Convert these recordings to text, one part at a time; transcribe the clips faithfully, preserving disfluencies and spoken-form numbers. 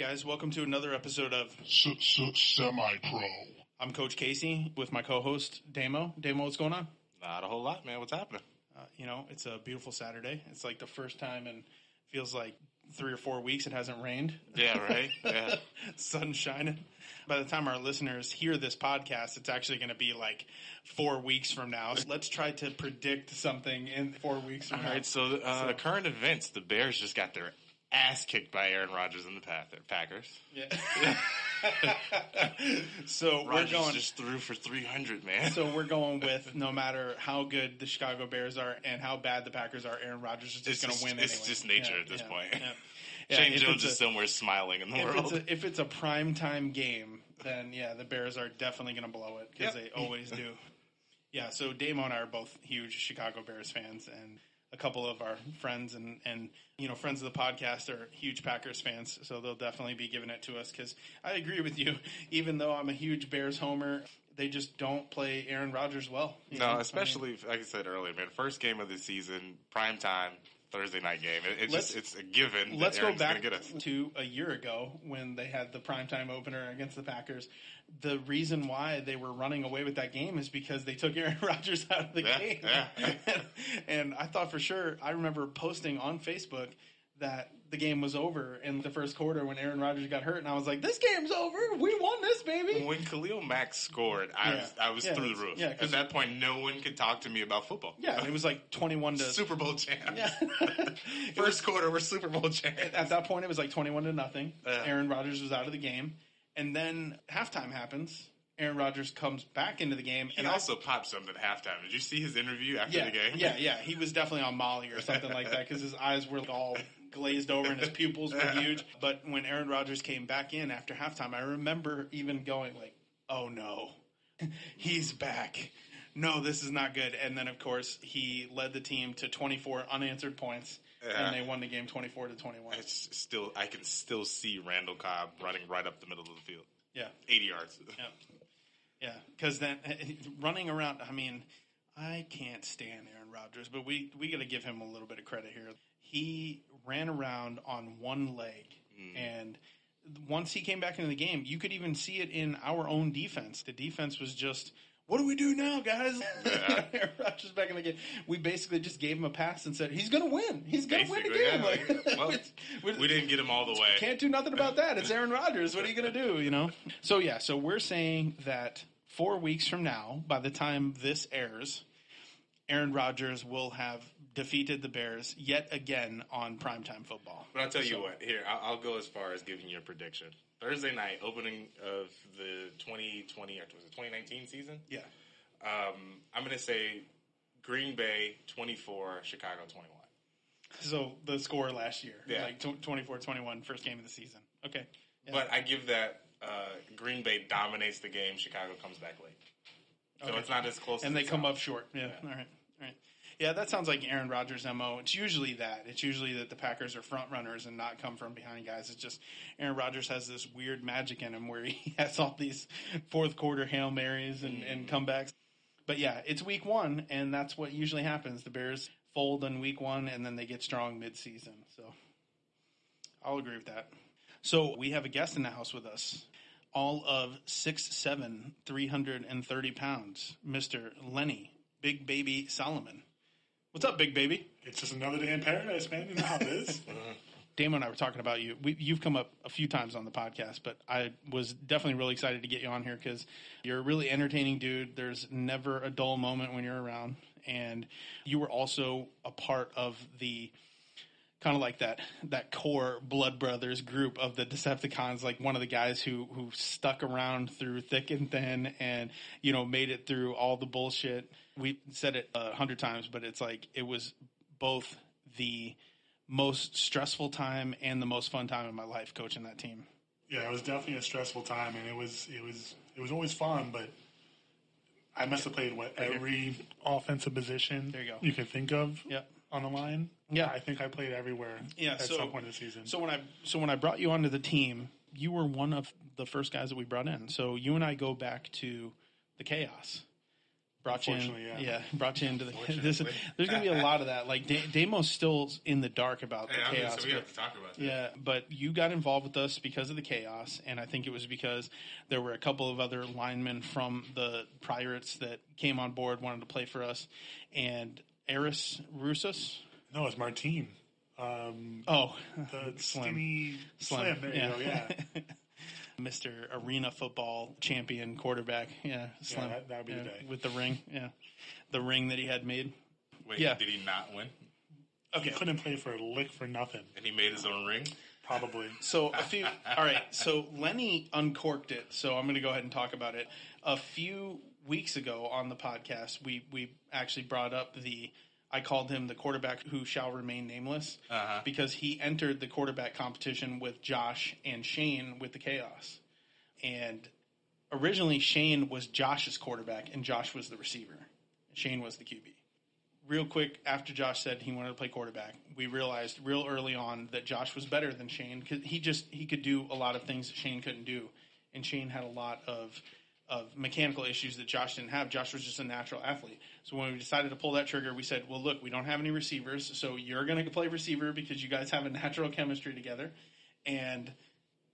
right, guys, welcome to another episode of Semi-Pro. I'm Coach Casey with my co-host, Damo. Damo, what's going on? Not a whole lot, man. What's happening? Uh, you know, it's a beautiful Saturday. It's like the first time in feels like three or four weeks it hasn't rained. Yeah, right? Yeah. Sun's shining. By the time our listeners hear this podcast, it's actually going to be like four weeks from now. So let's try to predict something in four weeks from All now. All right, so, uh, so current events, the Bears just got their ass kicked by Aaron Rodgers and the Packers. Yeah. so Rodgers we're going just threw for three hundred, man. So we're going with no matter how good the Chicago Bears are and how bad the Packers are, Aaron Rodgers is just going to win. It's anyway. just nature yeah, at this yeah, point. Yeah. Yeah, Shane Jones is somewhere smiling in the if world. It's a, if it's a primetime game, then yeah, the Bears are definitely going to blow it because yep. they always do. Yeah. So Damo and I are both huge Chicago Bears fans and. A couple of our friends and, and, you know, friends of the podcast are huge Packers fans, so they'll definitely be giving it to us because I agree with you. Even though I'm a huge Bears homer, they just don't play Aaron Rodgers well. No, know? especially, I mean, like I said earlier, man, first game of the season, primetime Thursday night game. It, it just, it's a given let's that Aaron's go back gonna get us. To a year ago when they had the primetime opener against the Packers. The reason why they were running away with that game is because they took Aaron Rodgers out of the yeah, game. Yeah. and, and I thought for sure, I remember posting on Facebook that the game was over in the first quarter when Aaron Rodgers got hurt. And I was like, this game's over. We won this, baby. When Khalil Mack scored, I yeah. was, I was yeah, through the roof. Yeah, At that point, no one could talk to me about football. Yeah, it was like twenty-one to... Super Bowl champs. Yeah. first quarter, we're Super Bowl champs. At that point, it was like twenty-one to nothing. Yeah. Aaron Rodgers was out of the game. And then halftime happens. Aaron Rodgers comes back into the game. He and also I, popped something at halftime. Did you see his interview after yeah, the game? Yeah, yeah. He was definitely on Molly or something like that because his eyes were all glazed over and his pupils were huge. But when Aaron Rodgers came back in after halftime, I remember even going like, oh, no, he's back. No, this is not good. And then, of course, he led the team to twenty-four unanswered points. Yeah. And they won the game twenty-four to twenty-one. It's still, I can still see Randall Cobb running right up the middle of the field. Yeah. eighty yards. Yeah. Yeah. Because then running around, I mean, I can't stand Aaron Rodgers, but we, we got to give him a little bit of credit here. He ran around on one leg. Mm. And once he came back into the game, you could even see it in our own defense. The defense was just. What do we do now, guys? Yeah. Aaron Rodgers back in the game. We basically just gave him a pass and said, he's going to win. He's going to win the game. Yeah, like, well, we, we, we didn't get him all the way. Can't do nothing about that. It's Aaron Rodgers. What are you going to do, you know? So, yeah, so we're saying that four weeks from now, by the time this airs, Aaron Rodgers will have defeated the Bears yet again on primetime football. But I'll tell you so, what. Here, I'll, I'll go as far as giving you a prediction. Thursday night, opening of the twenty twenty, or was it twenty nineteen season? Yeah. Um, I'm going to say Green Bay twenty-four, Chicago twenty-one. So the score last year, yeah. like twenty-four twenty-one, first game of the season. Okay. Yeah. But I give that uh, Green Bay dominates the game, Chicago comes back late. So okay. it's not as close. And as they come sounds. Up short. Yeah. yeah. All right. All right. Yeah, that sounds like Aaron Rodgers' M O. It's usually that. It's usually that the Packers are front runners and not come from behind guys. It's just Aaron Rodgers has this weird magic in him where he has all these fourth quarter Hail Marys and, mm. and comebacks. But, yeah, it's week one, and that's what usually happens. The Bears fold in week one, and then they get strong midseason. So I'll agree with that. So we have a guest in the house with us, all of six foot seven, three hundred thirty pounds, Mister Lenny, Big Baby Solomon. What's up, Big Baby? It's just another day in paradise, man. You know how it is. Damo and I were talking about you. We, you've come up a few times on the podcast, but I was definitely really excited to get you on here because you're a really entertaining dude. There's never a dull moment when you're around. And you were also a part of the kind of like that that core Blood Brothers group of the Decepticons, like one of the guys who who stuck around through thick and thin and, you know, made it through all the bullshit. We said it a hundred times, but it's like it was both the most stressful time and the most fun time in my life coaching that team. Yeah, it was definitely a stressful time, and it was it was it was always fun, but I must have played what every offensive position there you, go. you can think of. Yep. On the line, yeah, I think I played everywhere. Yeah, at so, some point in the season. So when I so when I brought you onto the team, you were one of the first guys that we brought in. So you and I go back to the chaos. brought you in, yeah. yeah, brought you into the. This, there's gonna be a lot of that. Like da- Damo's still in the dark about hey, the I'm chaos. So we but, have to talk about that. Yeah, but you got involved with us because of the chaos, and I think it was because there were a couple of other linemen from the Pirates that came on board, wanted to play for us, and Eris Rusas. No, it's Martine. Um, oh, the Slim, Slim. Slim. There yeah. you go. Yeah. Mister Arena Football Champion Quarterback, yeah, Slim, yeah, that would be yeah, the day with the ring, yeah, the ring that he had made. Wait, yeah. Did he not win? Okay, he couldn't play for a lick for nothing, and he made his own ring, probably. So a few, all right. So Lenny uncorked it. So I'm going to go ahead and talk about it. A few weeks ago on the podcast, we we actually brought up the. I called him the quarterback who shall remain nameless uh-huh. because he entered the quarterback competition with Josh and Shane with the chaos. And originally Shane was Josh's quarterback and Josh was the receiver. Shane was the Q B. Real quick, after Josh said he wanted to play quarterback, we realized real early on that Josh was better than Shane because he just he could do a lot of things that Shane couldn't do. And Shane had a lot of of mechanical issues that Josh didn't have. Josh was just a natural athlete. So when we decided to pull that trigger, we said, well, look, we don't have any receivers, so you're going to play receiver because you guys have a natural chemistry together. And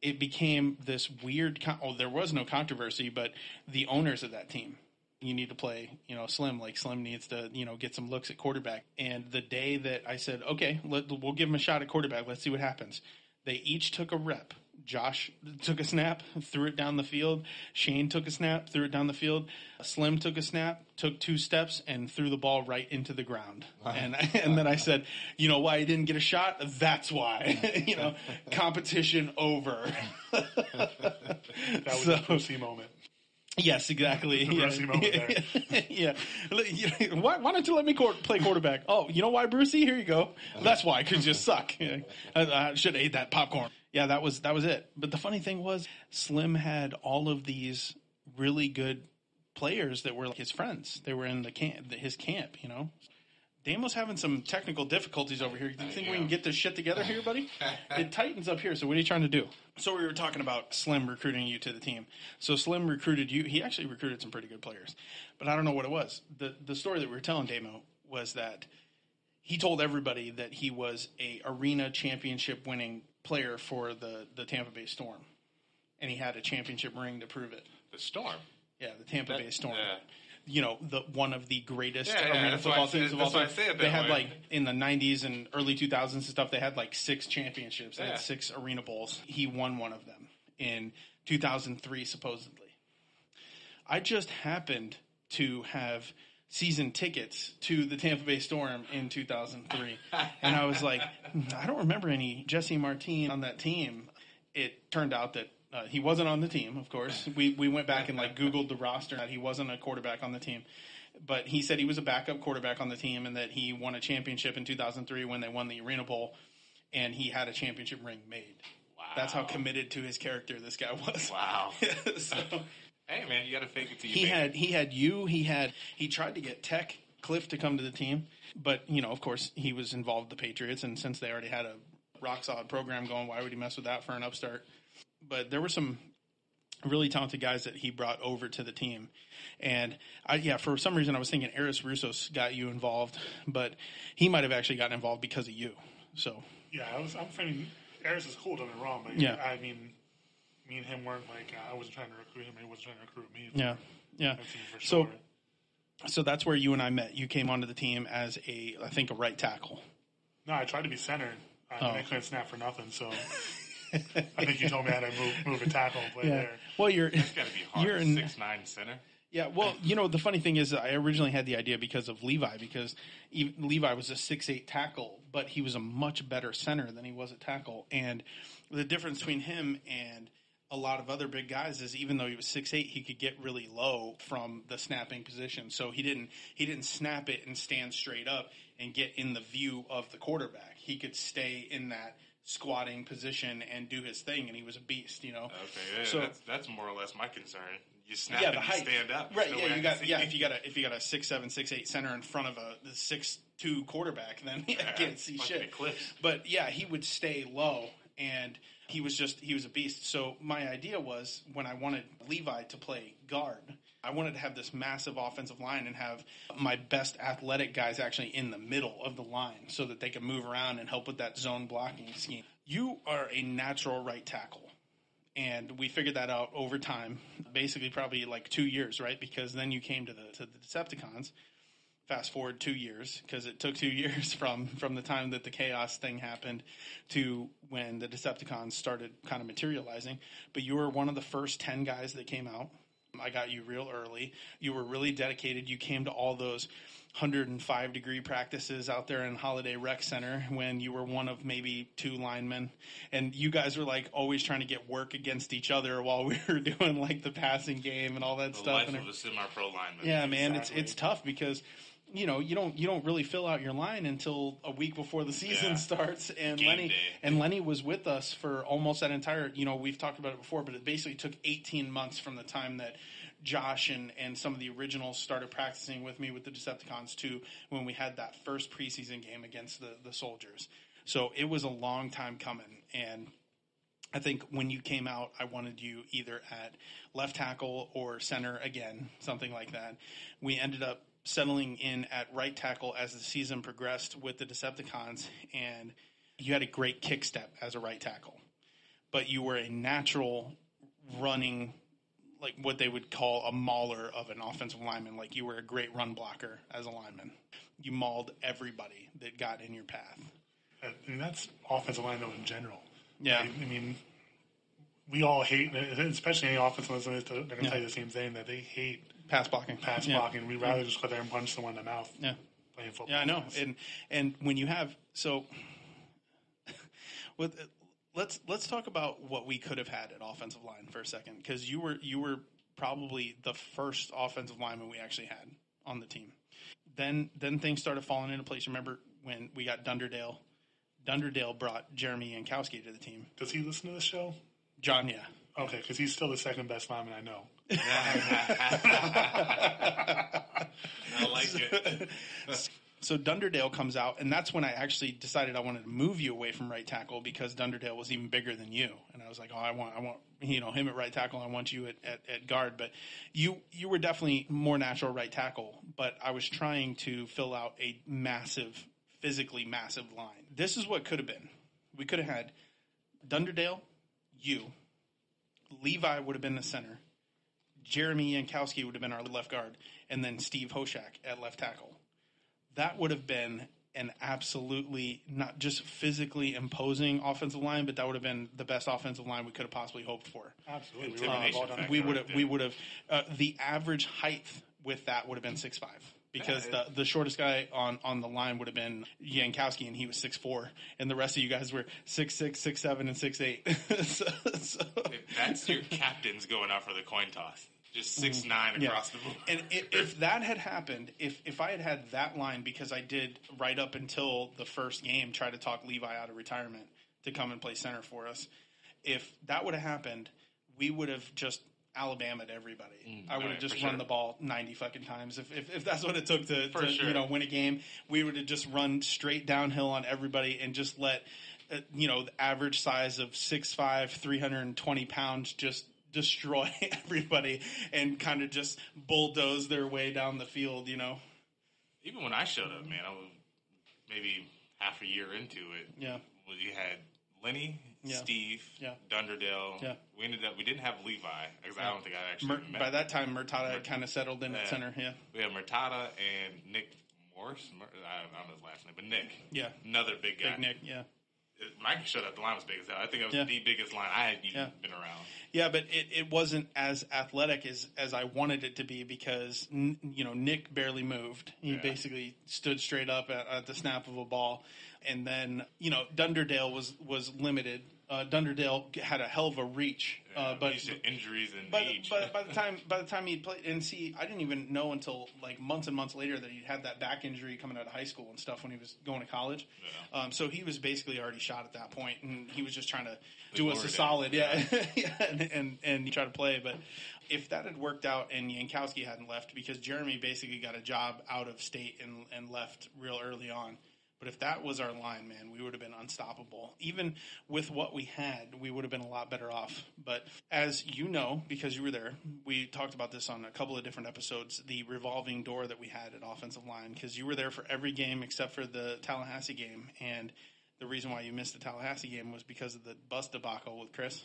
it became this weird con- – oh, there was no controversy, but the owners of that team, you need to play, you know, Slim. Like Slim needs to, you know, get some looks at quarterback. And the day that I said, okay, let, we'll give him a shot at quarterback. Let's see what happens. They each took a rep. Josh took a snap, threw it down the field. Shane took a snap, threw it down the field. Slim took a snap, took two steps, and threw the ball right into the ground. Wow. And and then I said, you know why he didn't get a shot? That's why. You know, competition over. That was so, a pussy moment. Yes, exactly. Yeah. Moment there. Yeah. Why, why don't you let me court, play quarterback? Oh, you know why, Brucey? Here you go. That's why. Because you suck. Yeah. I, I should have ate that popcorn. Yeah, that was that was it. But the funny thing was, Slim had all of these really good players that were like his friends. They were in the camp, his camp, you know. Damo's having some technical difficulties over here. Do you think we can get this shit together here, buddy? It tightens up here, so what are you trying to do? So we were talking about Slim recruiting you to the team. So Slim recruited you. He actually recruited some pretty good players, but I don't know what it was. The The story that we were telling Damo was that he told everybody that he was a arena championship winning player for the, the Tampa Bay Storm, and he had a championship ring to prove it. The Storm? Yeah, the Tampa that, Bay Storm. Yeah. You know, the one of the greatest yeah, arena yeah, football teams of all time. They had, way. like, in the nineties and early two thousands and stuff, they had, like, six championships. They yeah. had six arena bowls. He won one of them in two thousand three, supposedly. I just happened to have season tickets to the Tampa Bay Storm in two thousand three, and I was like, I don't remember any Jesse Martine on that team. It turned out that Uh, he wasn't on the team, of course. We we went back and, like, Googled the roster that he wasn't a quarterback on the team. But he said he was a backup quarterback on the team and that he won a championship in two thousand three when they won the Arena Bowl, and he had a championship ring made. Wow. That's how committed to his character this guy was. Wow. So, hey, man, you got to fake it to you, he had, he had you. He had he tried to get Tech Cliff to come to the team. But, you know, of course, he was involved with the Patriots, and since they already had a rock-solid program going, why would he mess with that for an upstart? But there were some really talented guys that he brought over to the team. And, I, yeah, for some reason I was thinking Eris Rusas got you involved, but he might have actually gotten involved because of you. So Yeah, I was, I'm finding Eris is cool, don't get me wrong, but yeah. I mean, me and him weren't like – I wasn't trying to recruit him. He wasn't trying to recruit me. Yeah, yeah. For sure. So, so that's where you and I met. You came onto the team as, a, I think, a right tackle. No, I tried to be center. I, oh. I couldn't snap for nothing, so – I think you told me how to move, move a tackle and play yeah. there. Well, you're that's got to be hard. You're a six nine center. Yeah. Well, you know the funny thing is, I originally had the idea because of Levi, because even, Levi was a six eight tackle, but he was a much better center than he was at tackle. And the difference between him and a lot of other big guys is, even though he was six eight, he could get really low from the snapping position. So he didn't he didn't snap it and stand straight up and get in the view of the quarterback. He could stay in that squatting position and do his thing, and he was a beast, you know. Okay, yeah, so that's, that's more or less my concern. You snap yeah, and you stand up, right? Yeah, you got, yeah. If you got a if you got a six seven six eight center in front of a the six two quarterback, then you yeah, can't see shit. But yeah, he would stay low and he was just, he was a beast. So my idea was, when I wanted Levi to play guard, I wanted to have this massive offensive line and have my best athletic guys actually in the middle of the line so that they could move around and help with that zone blocking scheme. You are a natural right tackle. And we figured that out over time, basically probably like two years, right? Because then you came to the to the Decepticons. Fast forward two years, because it took two years from, from the time that the chaos thing happened to when the Decepticons started kind of materializing. But you were one of the first ten guys that came out. I got you real early. You were really dedicated. You came to all those one oh five degree practices out there in Holiday Rec Center when you were one of maybe two linemen, and you guys were like always trying to get work against each other while we were doing like the passing game and all that the stuff. The life of a semi-pro lineman. Yeah, man, exactly. it's it's tough because you know you don't you don't really fill out your line until a week before the season yeah. starts. And game Lenny day. and Lenny was with us for almost that entire. You know, we've talked about it before, but it basically took eighteen months from the time that Josh and, and some of the originals started practicing with me with the Decepticons too when we had that first preseason game against the, the Soldiers. So it was a long time coming, and I think when you came out, I wanted you either at left tackle or center again, something like that. We ended up settling in at right tackle as the season progressed with the Decepticons, and you had a great kick step as a right tackle, but you were a natural running like what they would call a mauler of an offensive lineman. Like you were a great run blocker as a lineman. You mauled everybody that got in your path. I mean, that's offensive line though in general. Yeah. Right? I mean, we all hate, especially any offensive lineman, they're going to yeah. tell you the same thing, that they hate pass blocking. Pass yeah. blocking. We'd rather yeah. just go there and punch someone in the mouth. Yeah. Playing football. Yeah, I know. Games. And and when you have so with. Let's let's talk about what we could have had at offensive line for a second, because you were you were probably the first offensive lineman we actually had on the team. Then then things started falling into place. Remember when we got Dunderdale? Dunderdale brought Jeremy Yankowski to the team. Does he listen to the show? John, yeah. Okay, because he's still the second best lineman I know. I like it. So Dunderdale comes out, and that's when I actually decided I wanted to move you away from right tackle, because Dunderdale was even bigger than you. And I was like, oh, I want I want you know him at right tackle. I want you at, at, at guard. But you you were definitely more natural right tackle, but I was trying to fill out a massive, physically massive line. This is what could have been. We could have had Dunderdale, you. Levi would have been the center. Jeremy Yankowski would have been our left guard. And then Steve Hoshak at left tackle. That would have been an absolutely not just physically imposing offensive line, but that would have been the best offensive line we could have possibly hoped for. Absolutely. Um, we would have, we would have, uh, the average height with that would have been six five, because yeah, the, the shortest guy on, on the line would have been Yankowski, and he was six four, and the rest of you guys were six six, six seven, and six eight. so, so. That's your captains going out for the coin toss. Just six nine mm-hmm. across yeah. the board. And if, if that had happened, if, if I had had that line, because I did right up until the first game try to talk Levi out of retirement to come and play center for us, if that would have happened, we would have just Alabama'd everybody. Mm, I would have right, just run sure. the ball ninety fucking times. If if, if that's what it took to, to sure. you know win a game, we would have just run straight downhill on everybody and just let uh, you know the average size of six five, three hundred twenty pounds just – destroy everybody and kind of just bulldoze their way down the field, you know. Even when I showed up, man, I was maybe half a year into it. Yeah. Well, you had Lenny, yeah. Steve, yeah. Dunderdale. Yeah. We ended up, we didn't have Levi, because yeah. I don't think I actually Mur- met. By that time, Murtada had Mur- kind of settled in yeah. at center, yeah. We had Murtada and Nick Morse. Mur- I don't know his last name, but Nick. Yeah. Another big guy. Big Nick, yeah. Mike showed up. The line was big as hell. I think it was yeah. the biggest line I had even yeah. been around. Yeah, but it, it wasn't as athletic as, as I wanted it to be, because, n- you know, Nick barely moved. He yeah. basically stood straight up at, at the snap of a ball. And then, you know, Dunderdale was, was limited. Uh, Dunderdale had a hell of a reach. Yeah, uh, but injuries and but, age. But by the time by the time he played, and see, I didn't even know until like months and months later that he had that back injury coming out of high school and stuff when he was going to college. Yeah. Um, so he was basically already shot at that point, and he was just trying to the do us a solid, yeah, yeah. yeah and, and and try to play. But if that had worked out and Yankowski hadn't left, because Jeremy basically got a job out of state and and left real early on. But if that was our line, man, we would have been unstoppable. Even with what we had, we would have been a lot better off. But as you know, because you were there, we talked about this on a couple of different episodes, the revolving door that we had at offensive line, because you were there for every game except for the Tallahassee game. And the reason why you missed the Tallahassee game was because of the bus debacle with Chris.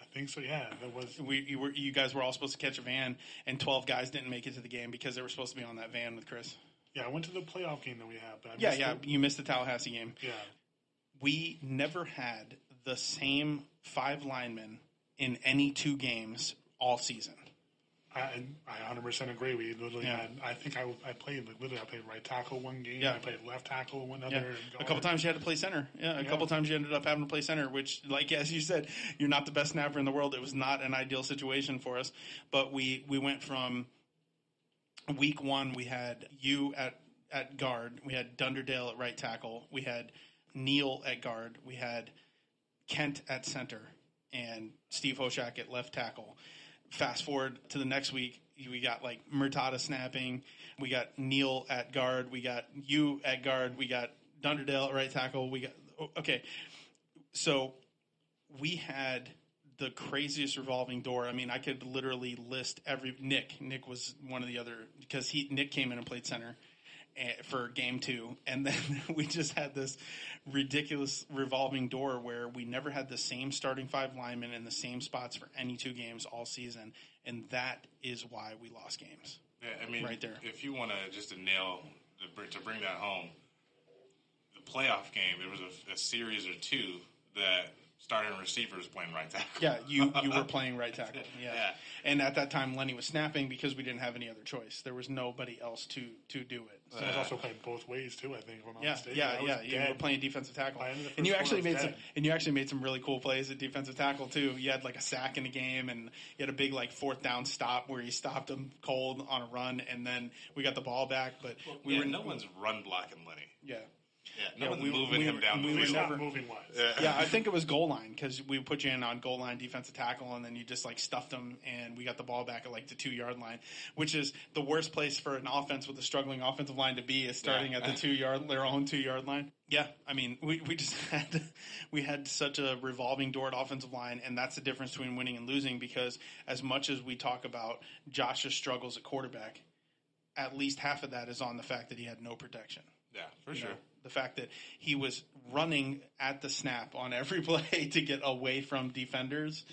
I think so, yeah. That was we you, were, you guys were all supposed to catch a van, and twelve guys didn't make it to the game because they were supposed to be on that van with Chris. Yeah, I went to the playoff game that we had. But I yeah, yeah, the... you missed the Tallahassee game. Yeah. We never had the same five linemen in any two games all season. I I one hundred percent agree. We literally yeah. had, I think I, I played, like, literally I played right tackle one game. Yeah. I played left tackle one other. Yeah. A couple times you had to play center. Yeah, a yeah. couple times you ended up having to play center, which, like, as you said, you're not the best snapper in the world. It was not an ideal situation for us. But we, we went from week one, we had you at, at guard. We had Dunderdale at right tackle. We had Neil at guard. We had Kent at center and Steve Hoshak at left tackle. Fast forward to the next week, we got, like, Murtada snapping. We got Neil at guard. We got you at guard. We got Dunderdale at right tackle. We got – okay. So we had the craziest revolving door. I mean, I could literally list every – Nick. Nick was one of the other – because he Nick came in and played center for game two. And then we just had this ridiculous revolving door where we never had the same starting five linemen in the same spots for any two games all season. And that is why we lost games. Yeah, I mean, right there. If you want to just to nail, to bring that home, the playoff game, there was a, a series or two that starting receivers playing right tackle. Yeah, you, you were playing right tackle. Yeah. yeah. And at that time, Lenny was snapping because we didn't have any other choice. There was nobody else to to do it. So uh, I was also playing both ways too, I think, if I'm not yeah, mistaken. Yeah, yeah, yeah. You were playing defensive tackle. And you actually made dead. some and you actually made some really cool plays at defensive tackle too. You had, like, a sack in the game, and you had a big, like, fourth down stop where you stopped him cold on a run, and then we got the ball back, but well, we yeah, were no one's run blocking Lenny. Yeah. Yeah, no yeah, we, moving we, him down we the field. Never, moving wise. Yeah. yeah, I think it was goal line, because we put you in on goal line defensive tackle, and then you just, like, stuffed him, and we got the ball back at, like, the two-yard line, which is the worst place for an offense with a struggling offensive line to be, is starting yeah. at the two-yard, their own two-yard line. Yeah, I mean, we, we just had we had such a revolving door at offensive line, and that's the difference between winning and losing, because as much as we talk about Josh's struggles at quarterback, at least half of that is on the fact that he had no protection. Yeah, for you sure. Know? The fact that he was running at the snap on every play to get away from defenders.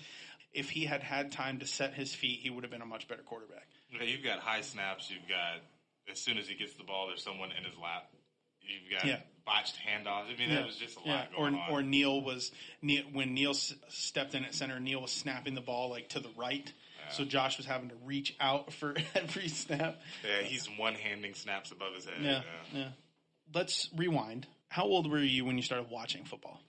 If he had had time to set his feet, he would have been a much better quarterback. Yeah, you've got high snaps. You've got, as soon as he gets the ball, there's someone in his lap. You've got yeah. botched handoffs. I mean, yeah. that was just a yeah. lot going or, on. Or Neil was, when Neil stepped in at center, Neil was snapping the ball, like, to the right. So Josh was having to reach out for every snap. Yeah, he's one-handing snaps above his head. Yeah, yeah. yeah. Let's rewind. How old were you when you started watching football?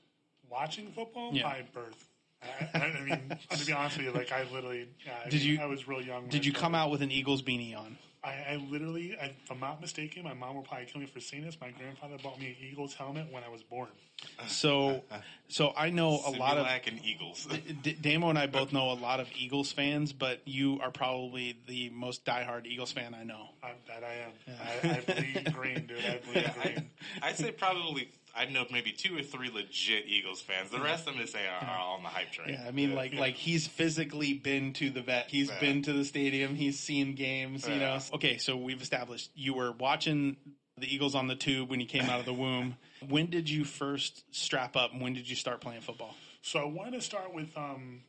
Watching football? Yeah. By birth. I, I mean, to be honest with you, like, I literally, yeah, I, did mean, you, I was real young. Did you come out with an Eagles beanie on? I, I literally, I, if I'm not mistaken, my mom will probably kill me for saying this. My grandfather bought me an Eagles helmet when I was born. So, so I know a Simulac lot of and Eagles. D- Damo and I both know a lot of Eagles fans, but you are probably the most diehard Eagles fan I know. I, that I am. Yeah. I, I bleed green, dude. I bleed yeah, green. I, I'd say probably. I know maybe two or three legit Eagles fans. The rest of them say are, are all on the hype train. Yeah, I mean, yeah. like like he's physically been to the vet. He's yeah. been to the stadium. He's seen games, yeah. you know. Okay, so we've established you were watching the Eagles on the tube when you came out of the womb. When did you first strap up, and when did you start playing football? So I wanted to start with um,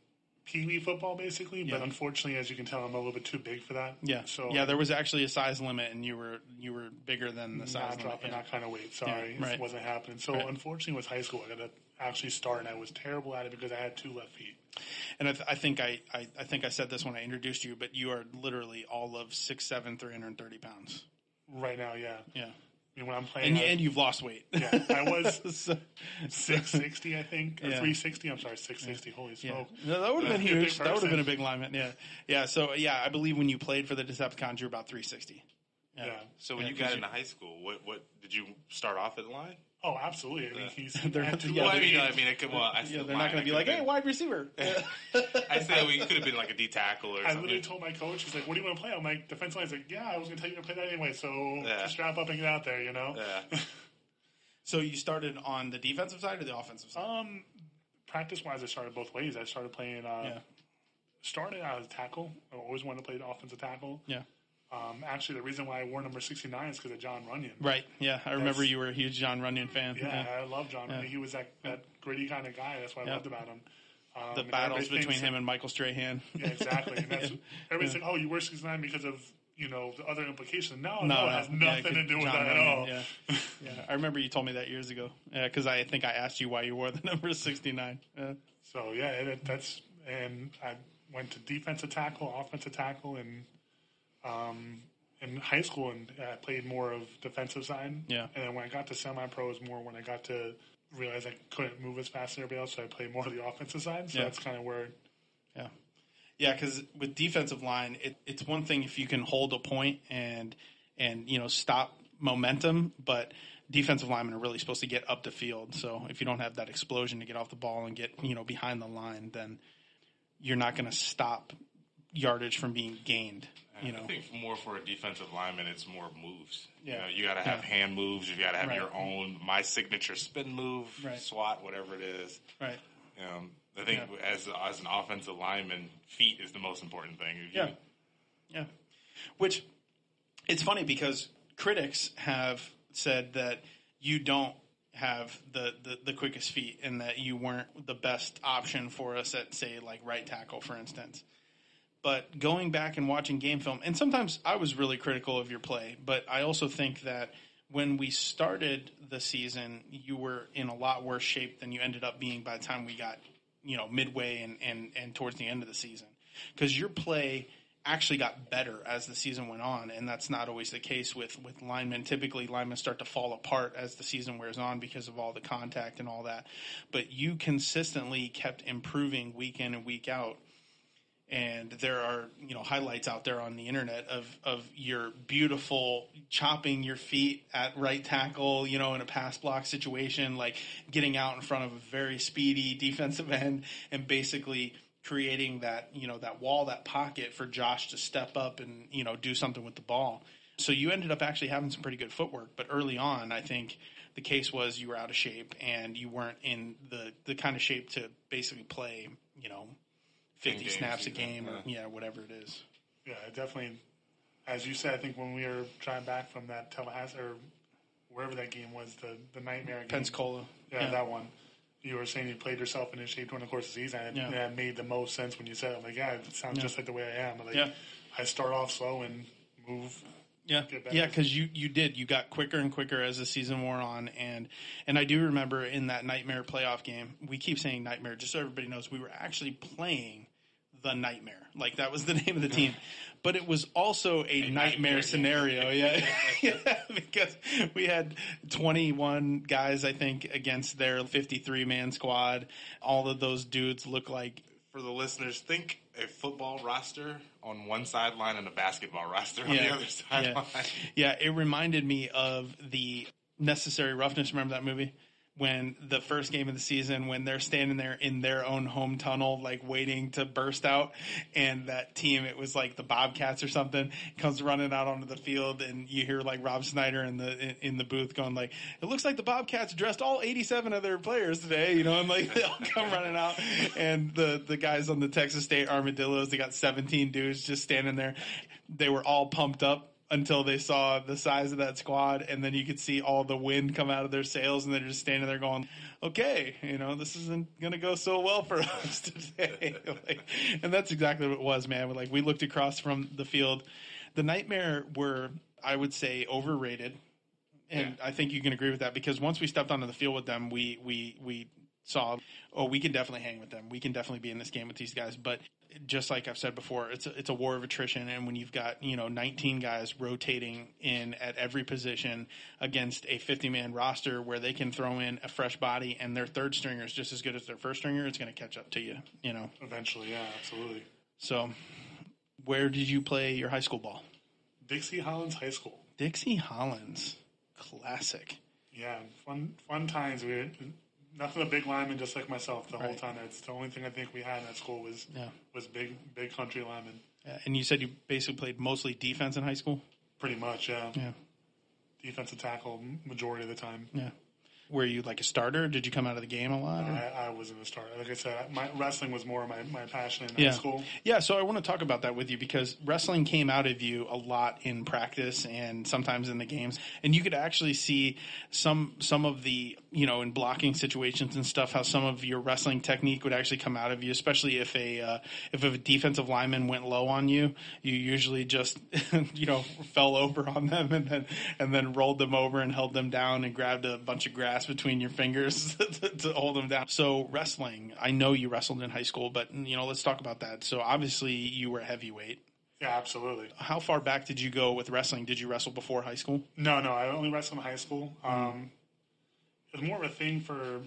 Pee Wee football, basically, yeah. but unfortunately, as you can tell, I'm a little bit too big for that. Yeah. So yeah, there was actually a size limit, and you were you were bigger than the size limit. Not dropping yeah. that kind of weight. Sorry, yeah, right. It wasn't happening. So right. unfortunately, it was high school. I got to actually start, and I was terrible at it because I had two left feet. And I, th- I think I, I I think I said this when I introduced you, but you are literally all of six seven, three hundred thirty pounds. Right now, yeah. Yeah. I mean, when I'm playing, and, I, and you've lost weight. Yeah, I was so, six sixty, I think, or yeah. three sixty. I'm sorry, six sixty. Yeah. Holy smoke! Yeah. No, that would have been huge. That would have been a big lineman. Yeah, yeah. So yeah, I believe when you played for the Decepticons, you were about three sixty. Yeah. yeah. So when yeah, you got into you, high school, what what did you start off at line? Oh, absolutely. I mean, he's. They're not, yeah, well, I mean, no, I mean, it could. Well, I yeah, they're not going to be like, been, "Hey, wide receiver." I said we well, could have been like a D tackle or. I something. I literally told my coach, "He's like, what do you want to play?" I'm like, "Defensive line." He's like, "Yeah, I was going to tell you to play that anyway, so yeah. strap up and get out there," you know. Yeah. So you started on the defensive side or the offensive side? Um, practice-wise, I started both ways. I started playing uh, – yeah. Started out as a tackle. I always wanted to play the offensive tackle. Yeah. Um, actually, the reason why I wore number sixty-nine is because of John Runyon. Right, yeah. I That's, remember you were a huge John Runyon fan. Yeah, yeah. I love John yeah. Runyon. He was that, that gritty kind of guy. That's what yeah. I loved about him. Um, the battles between him and Michael Strahan. Yeah, exactly. And that's, yeah. Everybody's yeah. like, oh, you were sixty-nine because of, you know, the other implication. No, no, no, it has nothing yeah, to do with John that Runyon, at all. Yeah. yeah, I remember you told me that years ago because yeah, I think I asked you why you wore the number sixty-nine. Yeah. So, yeah, it, that's and I went to defensive tackle, offensive tackle, and um, in high school, and I played more of defensive side. Yeah. And then when I got to semi-pro, it was more when I got to – realized I couldn't move as fast as everybody else, so I played more of the offensive side. So yeah. that's kind of where – Yeah. Yeah, because with defensive line, it, it's one thing if you can hold a point and, and you know, stop momentum, but defensive linemen are really supposed to get up the field. So if you don't have that explosion to get off the ball and get, you know, behind the line, then you're not going to stop yardage from being gained. You know? I think more for a defensive lineman, it's more moves. Yeah. You know, you got to have yeah. hand moves. You got to have right. your own, my signature spin move, right. swat, whatever it is. Right. You know, I think yeah. as as an offensive lineman, feet is the most important thing. You, yeah. Yeah. Which, it's funny because critics have said that you don't have the, the, the quickest feet and that you weren't the best option for us at, say, like right tackle, for instance. But going back and watching game film, and sometimes I was really critical of your play, but I also think that when we started the season, you were in a lot worse shape than you ended up being by the time we got, you know, midway and, and, and towards the end of the season. Because your play actually got better as the season went on, and that's not always the case with, with linemen. Typically, linemen start to fall apart as the season wears on because of all the contact and all that. But you consistently kept improving week in and week out. And there are, you know, highlights out there on the internet of, of your beautiful chopping your feet at right tackle, you know, in a pass block situation, like getting out in front of a very speedy defensive end and basically creating that, you know, that wall, that pocket for Josh to step up and, you know, do something with the ball. So you ended up actually having some pretty good footwork. But early on, I think the case was you were out of shape and you weren't in the, the kind of shape to basically play, you know, fifty snaps a game, or yeah, whatever it is. Yeah, definitely. As you said, I think when we were driving back from that Tallahassee or wherever that game was, the, the Nightmare game. Pensacola. Yeah, yeah, that one. You were saying you played yourself and in shape during the course of the season. And yeah. that made the most sense when you said it. I'm like, yeah, it sounds yeah. just like the way I am. Like, yeah. I start off slow and move. Yeah, yeah, because you, you did. You got quicker and quicker as the season wore on. And and I do remember in that Nightmare playoff game, we keep saying Nightmare just so everybody knows, we were actually playing the Nightmare. Like, that was the name of the team. But it was also a, a nightmare, nightmare scenario, yeah. yeah. Because we had twenty-one guys, I think, against their fifty-three man squad. All of those dudes look like... For the listeners, think a football roster on one sideline and a basketball roster on yeah. the other sideline. Yeah. yeah, it reminded me of the Necessary Roughness. Remember that movie? When the first game of the season, when they're standing there in their own home tunnel, like waiting to burst out, and that team, it was like the Bobcats or something, comes running out onto the field, and you hear like Rob Snyder in the in, in the booth going like, "It looks like the Bobcats dressed all eighty-seven of their players today," you know, and like they all come running out, and the the guys on the Texas State Armadillos, they got seventeen dudes just standing there, they were all pumped up. Until they saw the size of that squad, and then you could see all the wind come out of their sails, and they're just standing there going, okay, you know, this isn't going to go so well for us today. Like, and that's exactly what it was, man. We're like, we looked across from the field. The Nightmare were, I would say, overrated, and yeah. I think you can agree with that, because once we stepped onto the field with them, we we we saw, oh, we can definitely hang with them. We can definitely be in this game with these guys, but... Just like I've said before, it's a, it's a war of attrition, and when you've got, you know, nineteen guys rotating in at every position against a fifty man roster where they can throw in a fresh body and their third stringer is just as good as their first stringer, it's going to catch up to you, you know. Eventually, yeah, absolutely. So where did you play your high school ball? Dixie Hollins High School. Dixie Hollins. Classic. Yeah, fun fun times. We Nothing a big lineman, just like myself, the right. whole time. That's the only thing I think we had at school was yeah. was big, big country linemen. Yeah. And you said you basically played mostly defense in high school? Pretty much, yeah. Yeah. Defensive tackle majority of the time. Yeah. were you like a starter? Did you come out of the game a lot? I, I wasn't a starter. Like I said, my wrestling was more my, my passion in yeah. high school. Yeah, so I want to talk about that with you because wrestling came out of you a lot in practice and sometimes in the games. And you could actually see some some of the, you know, in blocking situations and stuff, how some of your wrestling technique would actually come out of you, especially if a uh, if a defensive lineman went low on you. You usually just, you know, fell over on them and then and then rolled them over and held them down and grabbed a bunch of grass between your fingers to, to hold them down. So wrestling, I know you wrestled in high school, but, you know, let's talk about that. So obviously you were a heavyweight. Yeah, absolutely. How far back did you go with wrestling? Did you wrestle before high school? No, no, I only wrestled in high school. Um, mm-hmm. It was more of a thing for,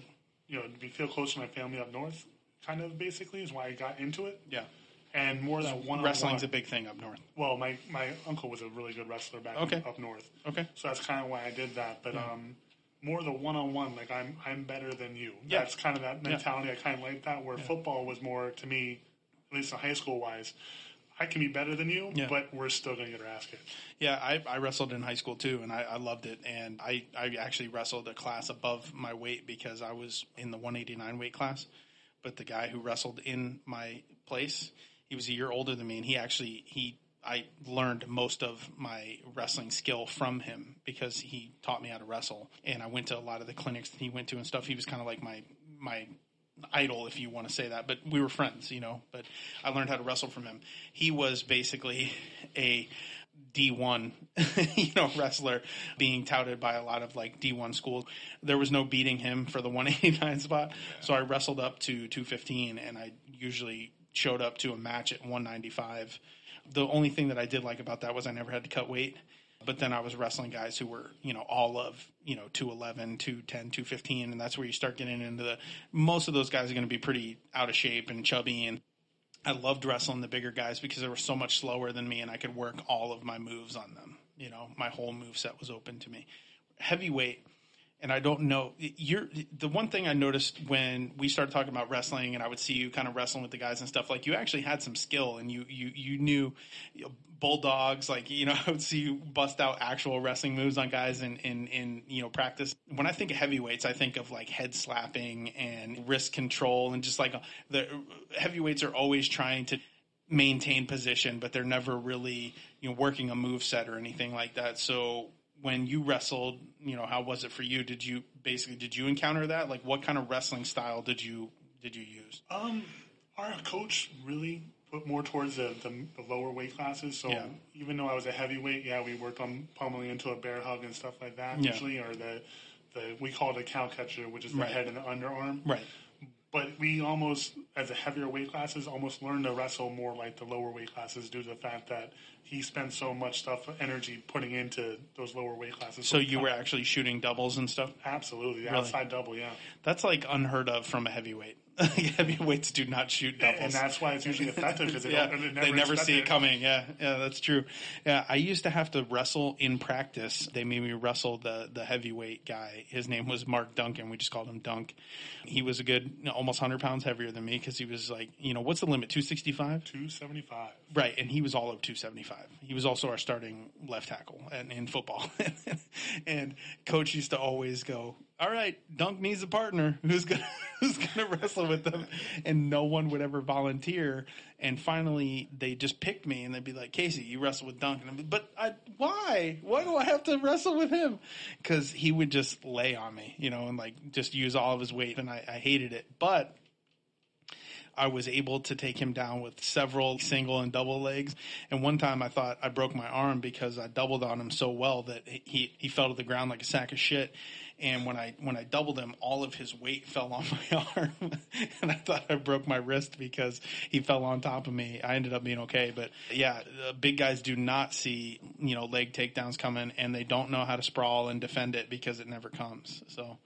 you know, to feel close to my family up north, kind of, basically, is why I got into it. Yeah. And more than one-on-one. Wrestling's a big thing up north. Well, my, my uncle was a really good wrestler back okay. up north. Okay. So that's kind of why I did that. But yeah. um, more the one-on-one, like I'm I'm better than you. Yeah. That's kind of that mentality. Yeah. I kind of like that, where yeah. football was more, to me, at least in high school-wise, I can be better than you, yeah. but we're still going to get our ass kicked. Yeah, I, I wrestled in high school, too, and I, I loved it. And I, I actually wrestled a class above my weight because I was in the one eighty-nine weight class. But the guy who wrestled in my place, he was a year older than me, and he actually he I learned most of my wrestling skill from him because he taught me how to wrestle. And I went to a lot of the clinics that he went to and stuff. He was kind of like my my idol, if you want to say that, but we were friends, you know. But I learned how to wrestle from him. He was basically a D one, you know, wrestler being touted by a lot of like D one schools. There was no beating him for the one eighty-nine spot, so I wrestled up to two fifteen, and I usually showed up to a match at one ninety-five. The only thing that I did like about that was I never had to cut weight. But then I was wrestling guys who were, you know, all of, you know, two eleven, two ten, two fifteen, and that's where you start getting into the – most of those guys are going to be pretty out of shape and chubby. And I loved wrestling the bigger guys because they were so much slower than me, and I could work all of my moves on them. You know, my whole move set was open to me. Heavyweight – and I don't know, you're the one thing I noticed when we started talking about wrestling and I would see you kind of wrestling with the guys and stuff, like you actually had some skill and you, you, you knew bulldogs, like, you know, I would see you bust out actual wrestling moves on guys in, in, in, you know, practice. When I think of heavyweights, I think of like head slapping and wrist control and just like the heavyweights are always trying to maintain position, but they're never really, you know, working a move set or anything like that. So when you wrestled, you know, how was it for you? Did you basically, did you encounter that? Like what kind of wrestling style did you, did you use? Um, our coach really put more towards the, the, the lower weight classes. So yeah. even though I was a heavyweight, yeah, we worked on pummeling into a bear hug and stuff like that yeah. usually, or the, the, we call it a cow catcher, which is the right. head and the underarm. Right. But we almost, as a heavier weight classes, almost learned to wrestle more like the lower weight classes due to the fact that he spent so much stuff, energy putting into those lower weight classes. So you were actually shooting doubles and stuff? Absolutely. Really? Outside double, yeah. That's like unheard of from a heavyweight. Heavyweights do not shoot doubles. And that's why it's usually effective because they, yeah, they never, they never see it coming. Yeah, yeah, that's true. Yeah, I used to have to wrestle in practice. They made me wrestle the, the heavyweight guy. His name was Mark Duncan. We just called him Dunk. He was a good, you know, almost one hundred pounds heavier than me because he was like, you know, what's the limit, two sixty-five? two seventy-five. Right, and he was all of two seventy-five. He was also our starting left tackle in, in football. And coach used to always go, all right, Dunk needs a partner who's going who's going to wrestle with them. And no one would ever volunteer. And finally, they just picked me, and they'd be like, Casey, you wrestle with Dunk. And I'd be, but I, why? Why do I have to wrestle with him? Because he would just lay on me, you know, and, like, just use all of his weight. And I, I hated it. But I was able to take him down with several single and double legs. And one time I thought I broke my arm because I doubled on him so well that he, he fell to the ground like a sack of shit. And when I when I doubled him, all of his weight fell on my arm. And I thought I broke my wrist because he fell on top of me. I ended up being okay. But, yeah, uh, big guys do not see, you know, leg takedowns coming, and they don't know how to sprawl and defend it because it never comes. So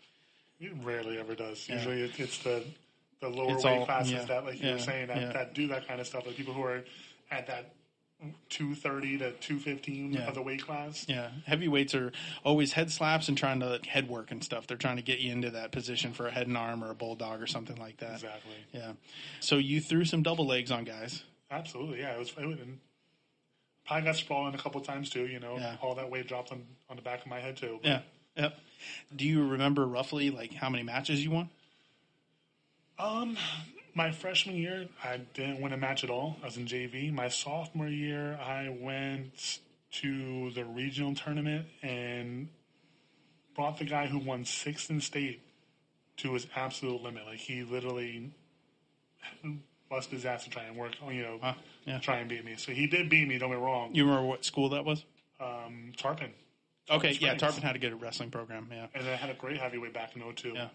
it rarely ever does. Yeah. Usually it, it's the – the lower it's weight all, classes yeah, that, like you yeah, were saying, that, yeah. that do that kind of stuff. Like people who are at that two thirty to two fifteen yeah. of the weight class. Yeah. Heavyweights are always head slaps and trying to like, head work and stuff. They're trying to get you into that position for a head and arm or a bulldog or something like that. Exactly. Yeah. So you threw some double legs on guys. Absolutely. Yeah. It was, it was probably got sprawling a couple times too, you know, yeah. all that weight dropped on, on the back of my head too. But. Yeah. Yep. Do you remember roughly like how many matches you won? Um, my freshman year, I didn't win a match at all. I was in J V. My sophomore year, I went to the regional tournament and brought the guy who won sixth in state to his absolute limit. Like, he literally busted his ass to try and work, you know, uh, yeah. try and beat me. So he did beat me, don't get me wrong. You remember what school that was? Um, Tarpon. Okay, Springs. Yeah, Tarpon had a good wrestling program, yeah. And I had a great heavyweight back in oh two. Yeah,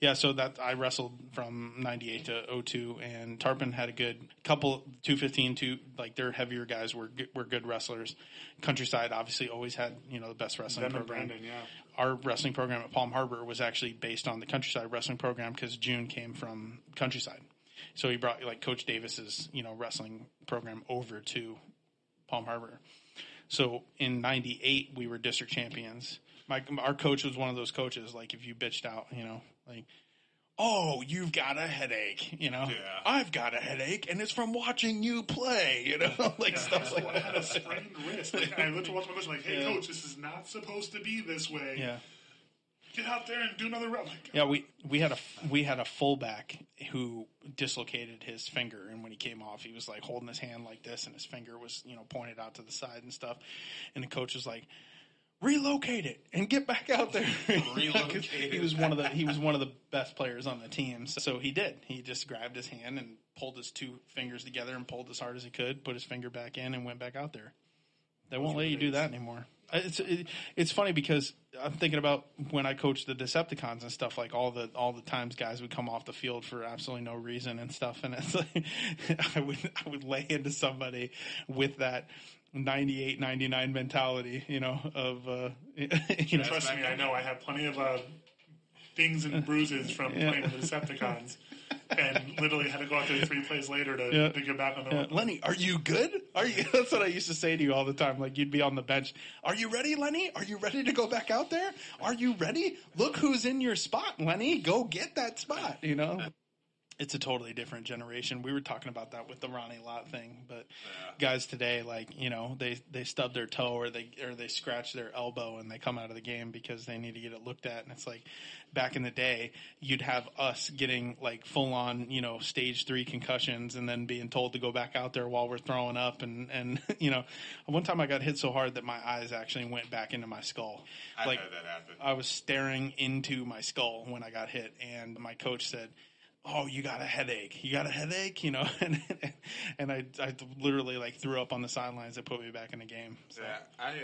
yeah. So that I wrestled from ninety-eight to oh two, and Tarpon had a good couple, two fifteen, two, like their heavier guys were were good wrestlers. Countryside obviously always had, you know, the best wrestling Them program. And Brandon, yeah. Our wrestling program at Palm Harbor was actually based on the Countryside wrestling program because June came from Countryside. So he brought, like, Coach Davis's, you know, wrestling program over to Palm Harbor. So in ninety-eight, we were district champions. My, our coach was one of those coaches, like, if you bitched out, you know, like, oh, you've got a headache, you know. Yeah. I've got a headache, and it's from watching you play, you know, like yeah, stuff like that. I had a sprained wrist. Like, I looked at my coach like, hey, yeah. coach, this is not supposed to be this way. Yeah. Get out there and do another round. Like, yeah, we, we had a we had a fullback who dislocated his finger, and when he came off, he was like holding his hand like this, and his finger was, you know, pointed out to the side and stuff. And the coach was like, "Relocate it and get back out there." Relocate. he was one of the he was one of the best players on the team, so, so he did. He just grabbed his hand and pulled his two fingers together and pulled as hard as he could, put his finger back in, and went back out there. They won't let you do that anymore. It's it, it's funny because I'm thinking about when I coached the Decepticons and stuff, like all the all the times guys would come off the field for absolutely no reason and stuff, and it's like I would I would lay into somebody with that ninety-eight ninety-nine mentality, you know, of uh, you know. Trust me, I know I have plenty of uh, things and bruises from yeah. playing with the Decepticons. And literally had to go out there three plays later to, yeah. to get back on the yeah. Lenny, are you good? Are you? That's what I used to say to you all the time. Like, you'd be on the bench. Are you ready, Lenny? Are you ready to go back out there? Are you ready? Look who's in your spot, Lenny. Go get that spot, you know? It's a totally different generation. We were talking about that with the Ronnie Lott thing, but yeah. guys today, like, you know, they, they stub their toe or they or they scratch their elbow and they come out of the game because they need to get it looked at. And it's like back in the day, you'd have us getting like full on, you know, stage three concussions and then being told to go back out there while we're throwing up. And, and you know, one time I got hit so hard that my eyes actually went back into my skull. I've like, had that happen. I was staring into my skull when I got hit, and my coach said, oh, you got a headache. You got a headache, you know? And and I, I literally, like, threw up on the sidelines that put me back in the game. So. Yeah, I, uh,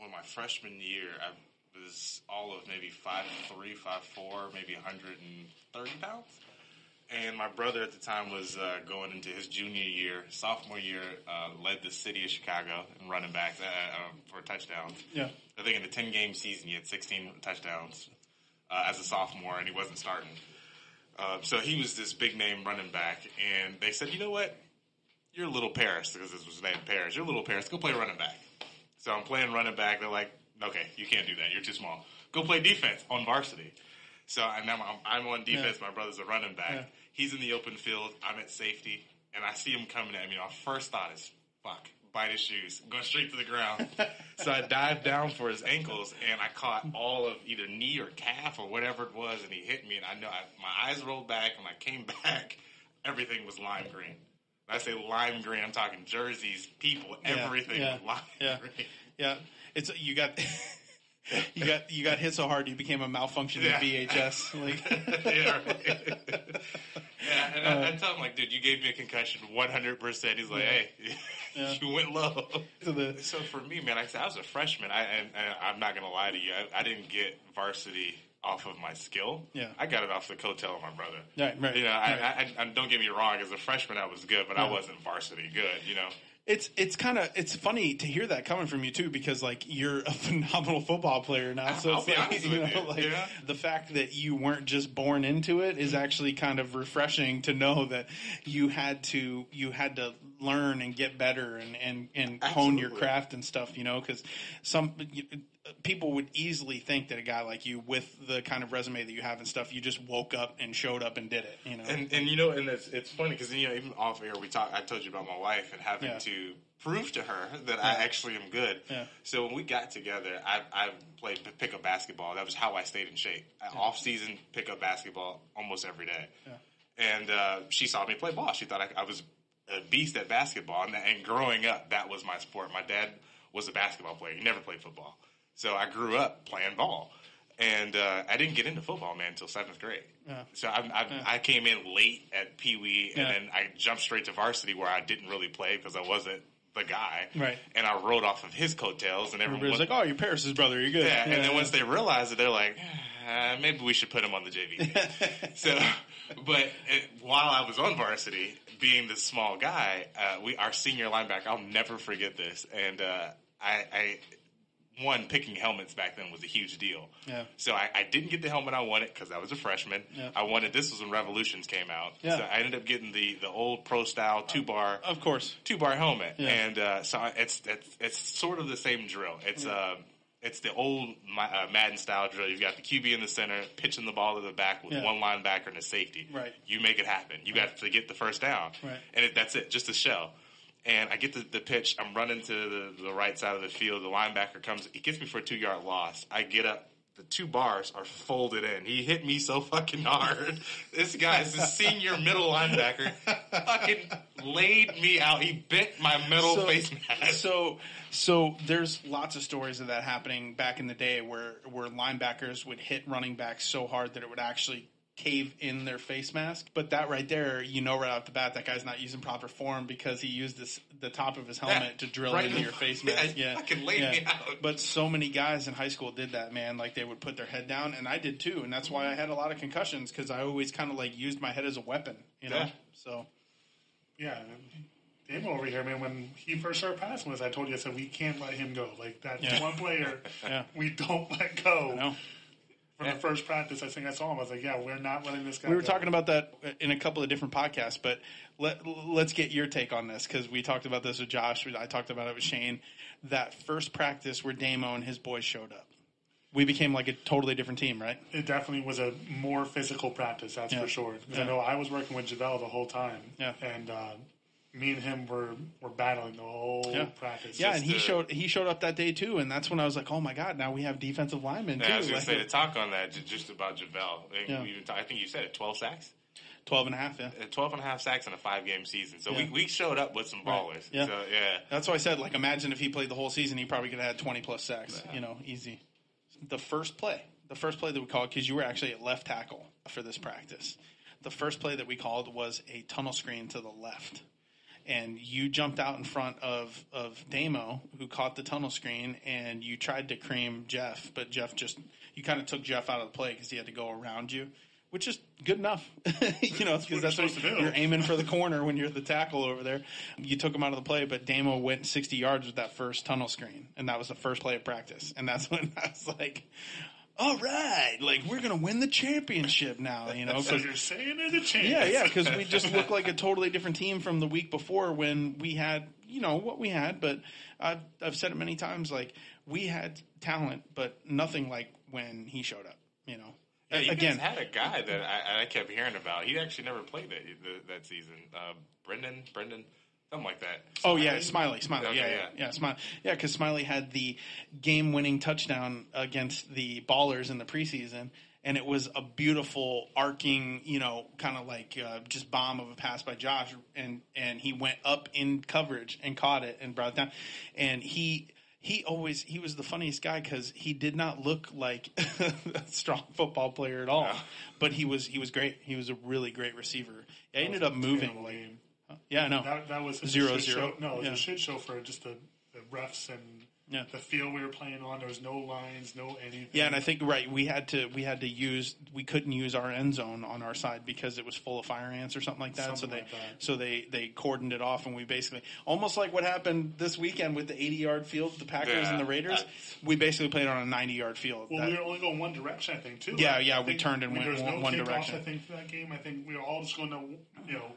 well, my freshman year, I was all of maybe five three, five four, maybe one hundred thirty pounds. And my brother at the time was uh, going into his junior year, sophomore year, uh, led the city of Chicago in running backs uh, um, for touchdowns. Yeah. I think in the ten-game season, he had sixteen touchdowns uh, as a sophomore, and he wasn't starting. Uh, so he was this big-name running back, and they said, you know what? You're little Paris, because this was named Paris. You're little Paris. Go play running back. So I'm playing running back. They're like, okay, you can't do that. You're too small. Go play defense on varsity. So and I'm, I'm on defense. Yeah. My brother's a running back. Yeah. He's in the open field. I'm at safety, and I see him coming at me. My first thought is, fuck, bite his shoes. I'm going straight to the ground. So I dived down for his ankles, and I caught all of either knee or calf or whatever it was, and he hit me. And I know I, my eyes rolled back. When I came back, everything was lime green. When I say lime green, I'm talking jerseys, people, yeah, everything yeah, was lime yeah, green. Yeah, it's you got you got you got hit so hard you became a malfunctioning yeah. V H S. Like. Yeah, right. Yeah, and I, uh, I tell him, like, dude, you gave me a concussion one hundred percent. He's like, yeah. hey, yeah. you went low. So, the, so for me, man, like I said, I was a freshman, I, and, and I'm not going to lie to you. I, I didn't get varsity off of my skill. Yeah. I got it off the coattail of my brother. Right, right. You know, right. I, I, I, don't get me wrong. As a freshman, I was good, but right. I wasn't varsity good, you know. It's it's kind of it's funny to hear that coming from you too, because like you're a phenomenal football player now. So I'll it's be like, you know, like yeah. the fact that you weren't just born into it is actually kind of refreshing to know that you had to you had to learn and get better and and, and hone your craft and stuff, you know, because some people would easily think that a guy like you, with the kind of resume that you have and stuff, you just woke up and showed up and did it, you know. And and you know, and it's it's funny because you know, even off air, we talk. I told you about my wife and having yeah. to prove to her that yeah. I actually am good. Yeah. So when we got together, I I played pickup basketball. That was how I stayed in shape. Yeah. Off season pickup basketball almost every day. Yeah. And uh, she saw me play ball. She thought I, I was a beast at basketball. And, and growing up, that was my sport. My dad was a basketball player. He never played football. So I grew up playing ball, and uh, I didn't get into football, man, until seventh grade. Yeah. So I, I, yeah. I came in late at Pee Wee, and yeah. then I jumped straight to varsity where I didn't really play because I wasn't the guy. Right. And I rode off of his coattails, and everyone was like, "Oh, you're Paris' brother. You're good." Yeah. yeah. And then once they realized it, they're like, uh, "Maybe we should put him on the J V." So, but it, while I was on varsity, being this small guy, uh, we our senior linebacker. I'll never forget this, and uh, I. I One, picking helmets back then was a huge deal. Yeah. So I, I didn't get the helmet I wanted because I was a freshman. Yeah. I wanted, this was when Revolutions came out. Yeah. So I ended up getting the, the old pro-style two-bar. Of course. Two-bar helmet. Yeah. And uh, so it's, it's it's sort of the same drill. It's yeah. uh, it's the old uh, Madden-style drill. You've got the Q B in the center, pitching the ball to the back with yeah. one linebacker and a safety. Right. You make it happen. You right. got to get the first down. Right. And it, that's it, just a shell. And I get the, the pitch. I'm running to the, the right side of the field. The linebacker comes. He gets me for a two-yard loss. I get up. The two bars are folded in. He hit me so fucking hard. This guy is a senior middle linebacker. Fucking laid me out. He bent my metal so, face mask. So, so there's lots of stories of that happening back in the day where, where linebackers would hit running backs so hard that it would actually cave in their face mask. But that right there, you know right off the bat, that guy's not using proper form because he used this, the top of his helmet yeah, to drill right into your face mask. Yeah, yeah. Fucking laid yeah. me out. But so many guys in high school did that, man. Like, they would put their head down, and I did too, and that's why I had a lot of concussions, because I always kind of, like, used my head as a weapon, you know? Yeah. So. Yeah. Damo over here, man, when he first started passing us, I told you, I said, we can't let him go. Like, that yeah. one player yeah. we don't let go. I know. From yeah. the first practice, I think I saw him. I was like, yeah, we're not letting this guy We were go. talking about that in a couple of different podcasts, but let, let's get your take on this, because we talked about this with Josh. I talked about it with Shane. That first practice where Damo and his boys showed up, we became like a totally different team, right? It definitely was a more physical practice, that's yeah. for sure. Yeah. I know I was working with Javel the whole time, yeah. and uh, me and him were, were battling the whole yeah. practice. Yeah, and he to, showed he showed up that day, too, and that's when I was like, oh, my God, now we have defensive linemen, yeah, too. I was going like, to say, to talk on that, just about Javel, yeah. I think you said it, twelve sacks? twelve and a half, yeah. twelve and a half sacks in a five-game season. So yeah. we, we showed up with some ballers. Right. Yeah. So, yeah. That's why I said, like, imagine if he played the whole season, he probably could have had twenty-plus sacks, yeah. you know, easy. The first play, the first play that we called, because you were actually at left tackle for this practice, the first play that we called was a tunnel screen to the left. And you jumped out in front of, of Damo, who caught the tunnel screen, and you tried to cream Jeff, but Jeff just – you kind of took Jeff out of the play because he had to go around you, which is good enough, you know, because that's what you're, you're aiming for, the corner when you're the tackle over there. You took him out of the play, but Damo went sixty yards with that first tunnel screen, and that was the first play of practice. And that's when I was like – all right, like, we're going to win the championship now, you know. So you're saying there's a chance. Yeah, yeah, because we just look like a totally different team from the week before when we had, you know, what we had. But I've, I've said it many times, like, we had talent, but nothing like when he showed up, you know. Yeah, you Again, guys had a guy that I, I kept hearing about. He actually never played that, that season. Uh, Brendan, Brendan. Something like that. Smiley? Oh, yeah, Smiley, Smiley. Okay, yeah, yeah, yeah, yeah, Smiley. Yeah, because Smiley had the game-winning touchdown against the Ballers in the preseason, and it was a beautiful, arcing, you know, kind of like uh, just bomb of a pass by Josh, and, and he went up in coverage and caught it and brought it down. And he he always – he was the funniest guy because he did not look like a strong football player at all, no. but he was he was great. He was a really great receiver. He ended up moving like – yeah, I know. That, that was a zero, zero. Show. No, it was yeah. a shit show for just the, the refs and yeah. the field we were playing on. There was no lines, no anything. Yeah, and I think, right, we had to we had to use – we couldn't use our end zone on our side because it was full of fire ants or something like that. Something so they like that. So they, they cordoned it off, and we basically – almost like what happened this weekend with the eighty-yard field, the Packers yeah. and the Raiders. We basically played on a ninety-yard field. Well, that, we were only going one direction, I think, too. Yeah, like, yeah, I we turned and we went one, no one direction. Off, I think, for that game. I think we were all just going to, you know –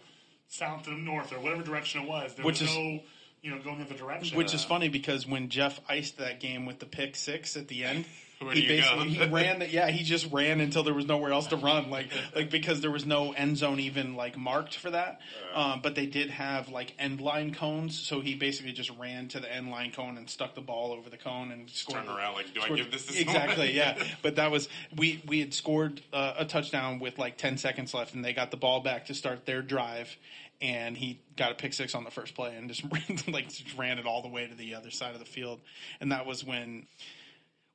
south to north or whatever direction it was. There Which was no you know, go in the other direction. Which is funny because when Jeff iced that game with the pick six at the end, he basically he ran that yeah, he just ran until there was nowhere else to run, like like because there was no end zone even like marked for that. Uh, um, but they did have like end line cones, so he basically just ran to the end line cone and stuck the ball over the cone and scored. Turn around like, do scored, I give this? this exactly, yeah. But that was we we had scored uh, a touchdown with like ten seconds left, and they got the ball back to start their drive. And he got a pick six on the first play and just like just ran it all the way to the other side of the field. And that was when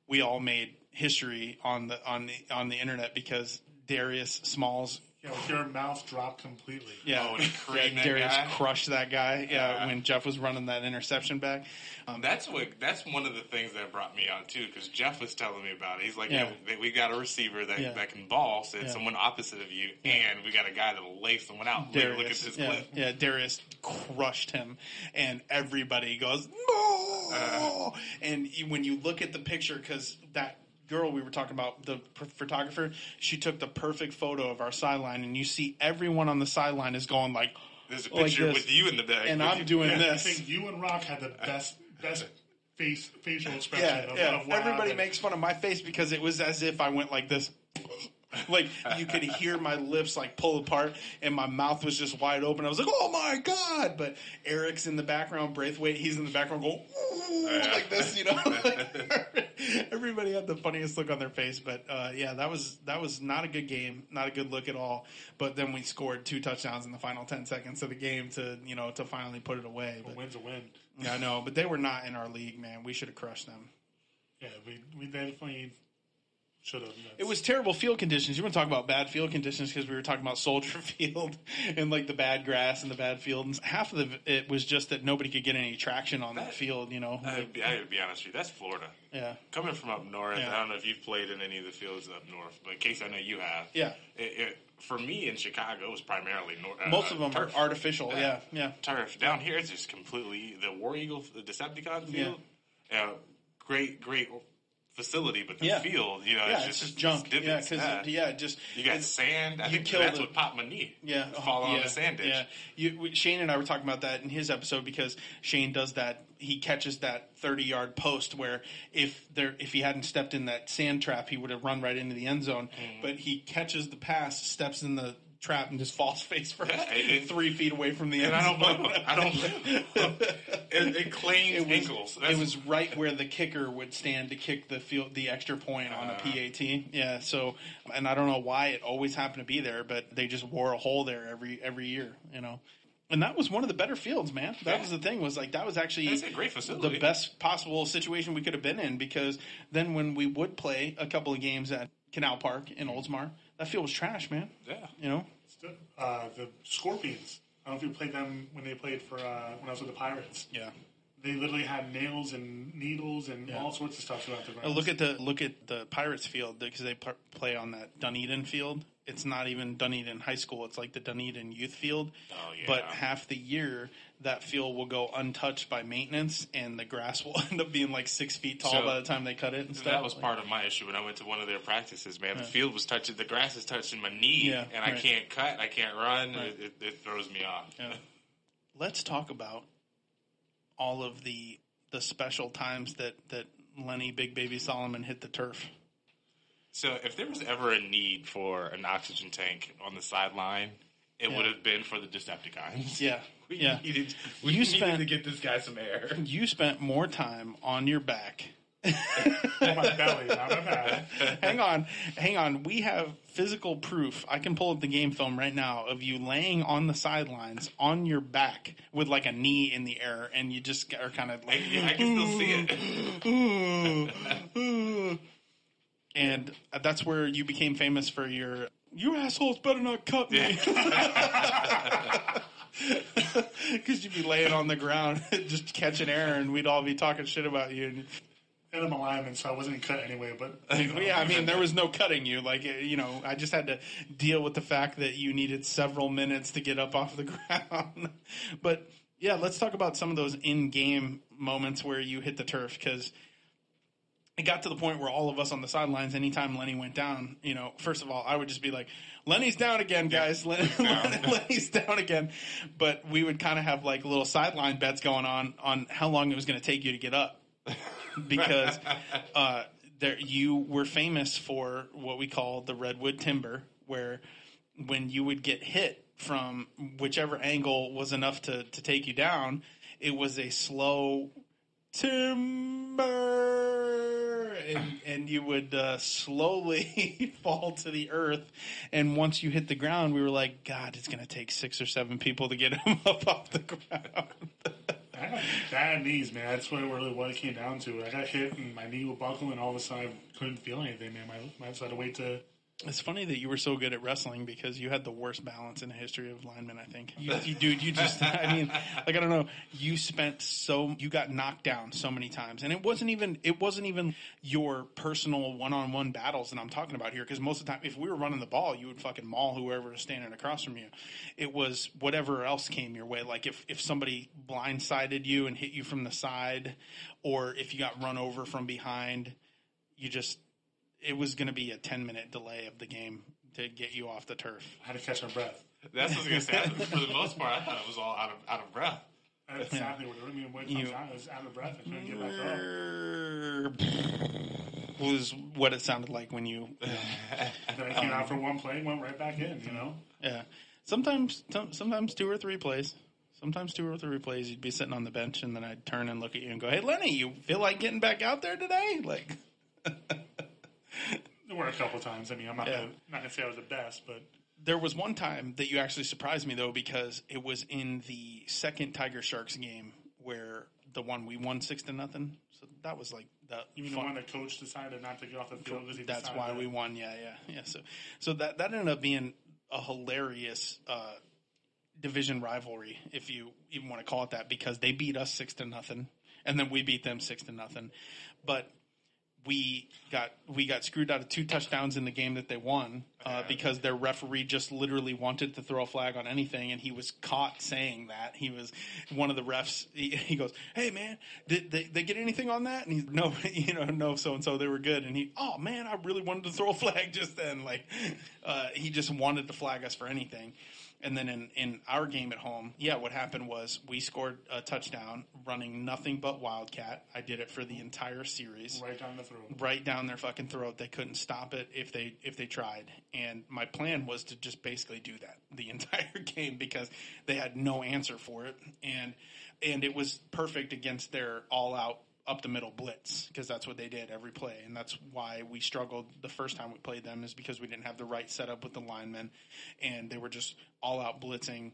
we all made history on the on the on the internet because Darius Smalls, you know, your mouth dropped completely. Yeah, oh, and he yeah Darius guy. crushed that guy. Yeah, uh, when Jeff was running that interception back. Um, that's what. That's one of the things that brought me on too, because Jeff was telling me about it. He's like, yeah. hey, we got a receiver that, yeah. that can ball, so it's yeah. someone opposite of you, yeah. and we got a guy that'll lay someone out. Darius, look at this yeah, clip. Yeah, Darius crushed him, and everybody goes no. Uh, and when you look at the picture, because that. girl we were talking about, the photographer, she took the perfect photo of our sideline, and you see everyone on the sideline is going like, there's a picture like with you in the back. And I'm you, doing yeah, this. I think you and Rock had the best best face facial expression yeah, of, yeah. of what Everybody happened. Makes fun of my face because it was as if I went like this. Like, you could hear my lips, like, pull apart, and my mouth was just wide open. I was like, oh, my God. But Eric's in the background, Braithwaite, he's in the background going, ooh, yeah. like this, you know. Like, everybody had the funniest look on their face. But, uh, yeah, that was that was not a good game, not a good look at all. But then we scored two touchdowns in the final ten seconds of the game to, you know, to finally put it away. But, a win's a win. Yeah, I know. But they were not in our league, man. We should have crushed them. Yeah, we, we definitely... It was terrible field conditions. You want to talk about bad field conditions because we were talking about Soldier Field and like the bad grass and the bad field. And half of the, it was just that nobody could get any traction on that, that field, you know. I would be, I would be honest with you, that's Florida. Yeah. Coming from up north, yeah. I don't know if you've played in any of the fields up north, but Casey, I know you have. Yeah. It, it, for me in Chicago, it was primarily north. Uh, Most of them turf. are artificial, uh, yeah. yeah. Turf. Down here, it's just completely the War Eagle, the Decepticon field. Yeah. Uh, great, great. Facility, but the yeah. field, you know, yeah, it's, just, it's just junk. It's yeah, because uh, yeah, just you got sand. I think that's the, what popped my knee. Yeah, oh, falling yeah, on the sand ditch. Yeah, you, Shane and I were talking about that in his episode because Shane does that. He catches that thirty-yard post where if there if he hadn't stepped in that sand trap, he would have run right into the end zone. Mm. But he catches the pass, steps in the trap, and just falls face first, three feet away from the end. And I don't blame him. I don't blame him. It claims ankles. It was right where the kicker would stand to kick the field, the extra point on uh, a P A T. Yeah, so, and I don't know why it always happened to be there, but they just wore a hole there every every year, you know. And that was one of the better fields, man. That yeah. was the thing. Was like that was actually a great facility. The best possible situation we could have been in because then when we would play a couple of games at Canal Park in Oldsmar, that field was trash, man. Yeah. You know? Uh, the Scorpions. I don't know if you played them when they played for, uh, when I was with the Pirates. Yeah. They literally had nails and needles and yeah. all sorts of stuff throughout the ground. Look at the look at the Pirates field because they par- play on that Dunedin field. It's not even Dunedin High School. It's like the Dunedin Youth Field. Oh, yeah. But half the year, that field will go untouched by maintenance, and the grass will end up being like six feet tall so, by the time they cut it and so stuff. That was like, part of my issue when I went to one of their practices, man. Yeah. The field was touching, the grass is touching my knee, yeah, and right. I can't cut, I can't run. Right. It, it throws me off. Yeah. Let's talk about all of the the special times that, that Lenny Big Baby Solomon hit the turf. So if there was ever a need for an oxygen tank on the sideline, it yeah. would have been for the Decepticons. Yeah, we yeah. needed we you needed spent, to get this guy some air. You spent more time on your back, on my belly, not on that. Hang on, hang on. We have physical proof. I can pull up the game film right now of you laying on the sidelines on your back with like a knee in the air, and you just are kind of like, I, I can still see it. Ooh, ooh. And that's where you became famous for your, you assholes better not cut me. Because you'd be laying on the ground just catching air, and we'd all be talking shit about you. And, and I'm a lineman, so I wasn't cut anyway. But you know. Yeah, I mean, there was no cutting you. Like, you know, I just had to deal with the fact that you needed several minutes to get up off the ground. But, yeah, let's talk about some of those in-game moments where you hit the turf because it got to the point where all of us on the sidelines, anytime Lenny went down, you know, first of all, I would just be like, Lenny's down again, guys. Yeah. Len- no. Lenny's down again. But we would kind of have like little sideline bets going on on how long it was going to take you to get up. Because uh, there, you were famous for what we call the redwood timber, where when you would get hit from whichever angle was enough to, to take you down, it was a slow timber, and, and you would uh, slowly fall to the earth. And once you hit the ground, we were like, God, it's going to take six or seven people to get him up off the ground. I got bad knees, man. That's what really what it came down to. I got hit, and my knee would buckle, and all of a sudden I couldn't feel anything, man. My, my, so I had to wait to... It's funny that you were so good at wrestling because you had the worst balance in the history of linemen, I think. You, you, dude, you just, I mean, like, I don't know, you spent so, you got knocked down so many times. And it wasn't even, it wasn't even your personal one-on-one battles that I'm talking about here, because most of the time, if we were running the ball, you would fucking maul whoever was standing across from you. It was whatever else came your way. Like, if, if somebody blindsided you and hit you from the side, or if you got run over from behind, you just... It was going to be a ten-minute delay of the game to get you off the turf. I had to catch my breath. That's what I was going to say. For the most part, I thought it was all out of out of breath. That's exactly what I mean. When it comes out, I was out of breath. I couldn't get my breath. Was what it sounded like when you... Um, then I came um, out for one play and went right back in, you know? Yeah. Sometimes, t- sometimes two or three plays. Sometimes two or three plays, you'd be sitting on the bench, and then I'd turn and look at you and go, hey, Lenny, you feel like getting back out there today? Like... There were a couple times. I mean, I'm not yeah. going to say I was the best, but... There was one time that you actually surprised me, though, because it was in the second Tiger Sharks game where the one we won six to nothing. So that was like... The you mean fun. The one the coach decided not to get off the field because he decided... That's why that. We won, yeah, yeah. yeah. So so that, that ended up being a hilarious uh, division rivalry, if you even want to call it that, because they beat us six to nothing, and then we beat them six to nothing. But... We got we got screwed out of two touchdowns in the game that they won uh, because their referee just literally wanted to throw a flag on anything, and he was caught saying that. He was one of the refs. He, he goes, "Hey man, did they, they get anything on that?" And he's no, you know, no, so and so they were good. And he, oh man, I really wanted to throw a flag just then. Like uh, he just wanted to flag us for anything. And then in, in our game at home, yeah, what happened was we scored a touchdown running nothing but Wildcat. I did it for the entire series. Right down the throat. Right down their fucking throat. They couldn't stop it if they if they tried. And my plan was to just basically do that the entire game because they had no answer for it. And and it was perfect against their all-out up-the-middle blitz because that's what they did every play. And that's why we struggled the first time we played them is because we didn't have the right setup with the linemen. And they were just all-out blitzing,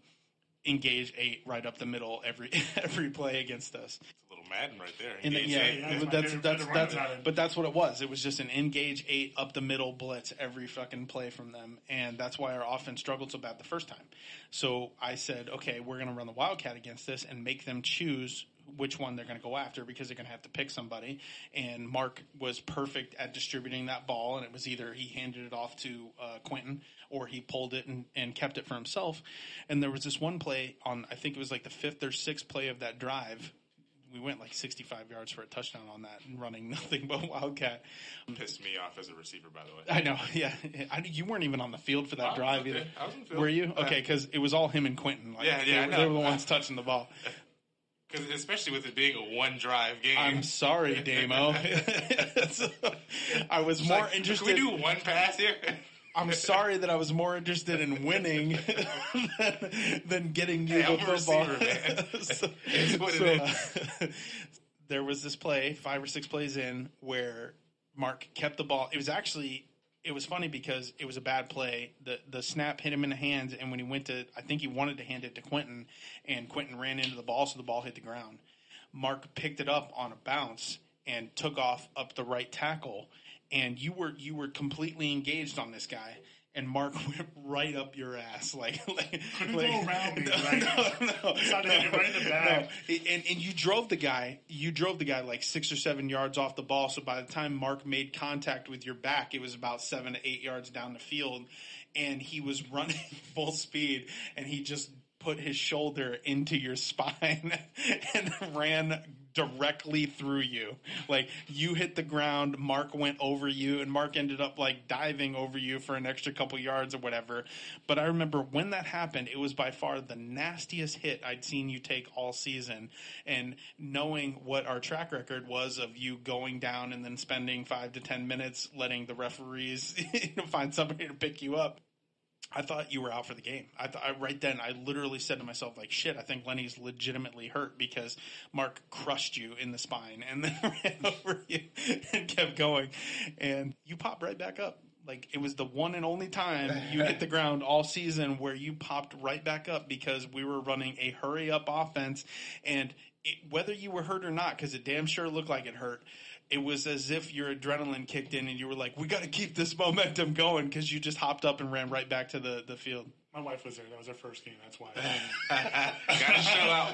engage eight right up the middle every every play against us. It's a little Madden right there. And then, yeah, yeah, but that's, that's, that's, that's, but that's what it was. It was just an engage eight up the middle blitz every fucking play from them. And that's why our offense struggled so bad the first time. So I said, okay, we're going to run the Wildcat against this and make them choose which one they're going to go after because they're going to have to pick somebody. And Mark was perfect at distributing that ball, and it was either he handed it off to uh, Quentin or he pulled it and, and kept it for himself. And there was this one play on, I think it was like the fifth or sixth play of that drive. We went like sixty-five yards for a touchdown on that and running nothing but Wildcat. Pissed me off as a receiver, by the way. I know, yeah. I, you weren't even on the field for that I drive either. I was on the field. Were you? Okay, because it was all him and Quentin. Like, yeah, yeah, they, they were the ones touching the ball. Because especially with it being a one-drive game. I'm sorry, Damo. So, I was it's more like, interested... Can we do one pass here? I'm sorry that I was more interested in winning than, than getting you hey, the football. So, it's what so, it is. Uh, there was this play, five or six plays in, where Mark kept the ball. It was actually... It was funny because it was a bad play. The the snap hit him in the hands, and when he went to – I think he wanted to hand it to Quentin, and Quentin ran into the ball, so the ball hit the ground. Mark picked it up on a bounce and took off up the right tackle, and you were you were completely engaged on this guy, and Mark went right up your ass. Like, like, like, around me, no, like no, no, no, no, right in the back. No. And, and you drove the guy, you drove the guy like six or seven yards off the ball. So by the time Mark made contact with your back, it was about seven to eight yards down the field. And he was running full speed, and he just put his shoulder into your spine and ran directly through you. Like, you hit the ground, Mark went over you, and Mark ended up, like, diving over you for an extra couple yards or whatever. But I remember when that happened, it was by far the nastiest hit I'd seen you take all season. And knowing what our track record was of you going down and then spending five to ten minutes letting the referees find somebody to pick you up, I thought you were out for the game. I, th- I right then, I literally said to myself, like, shit, I think Lenny's legitimately hurt because Mark crushed you in the spine and then ran over you and kept going. And you popped right back up. Like, it was the one and only time you hit the ground all season where you popped right back up because we were running a hurry-up offense. And it, whether you were hurt or not, because it damn sure looked like it hurt, it was as if your adrenaline kicked in and you were like, we got to keep this momentum going, because you just hopped up and ran right back to the, the field. My wife was there. That was her first game. That's why. Gotta show out.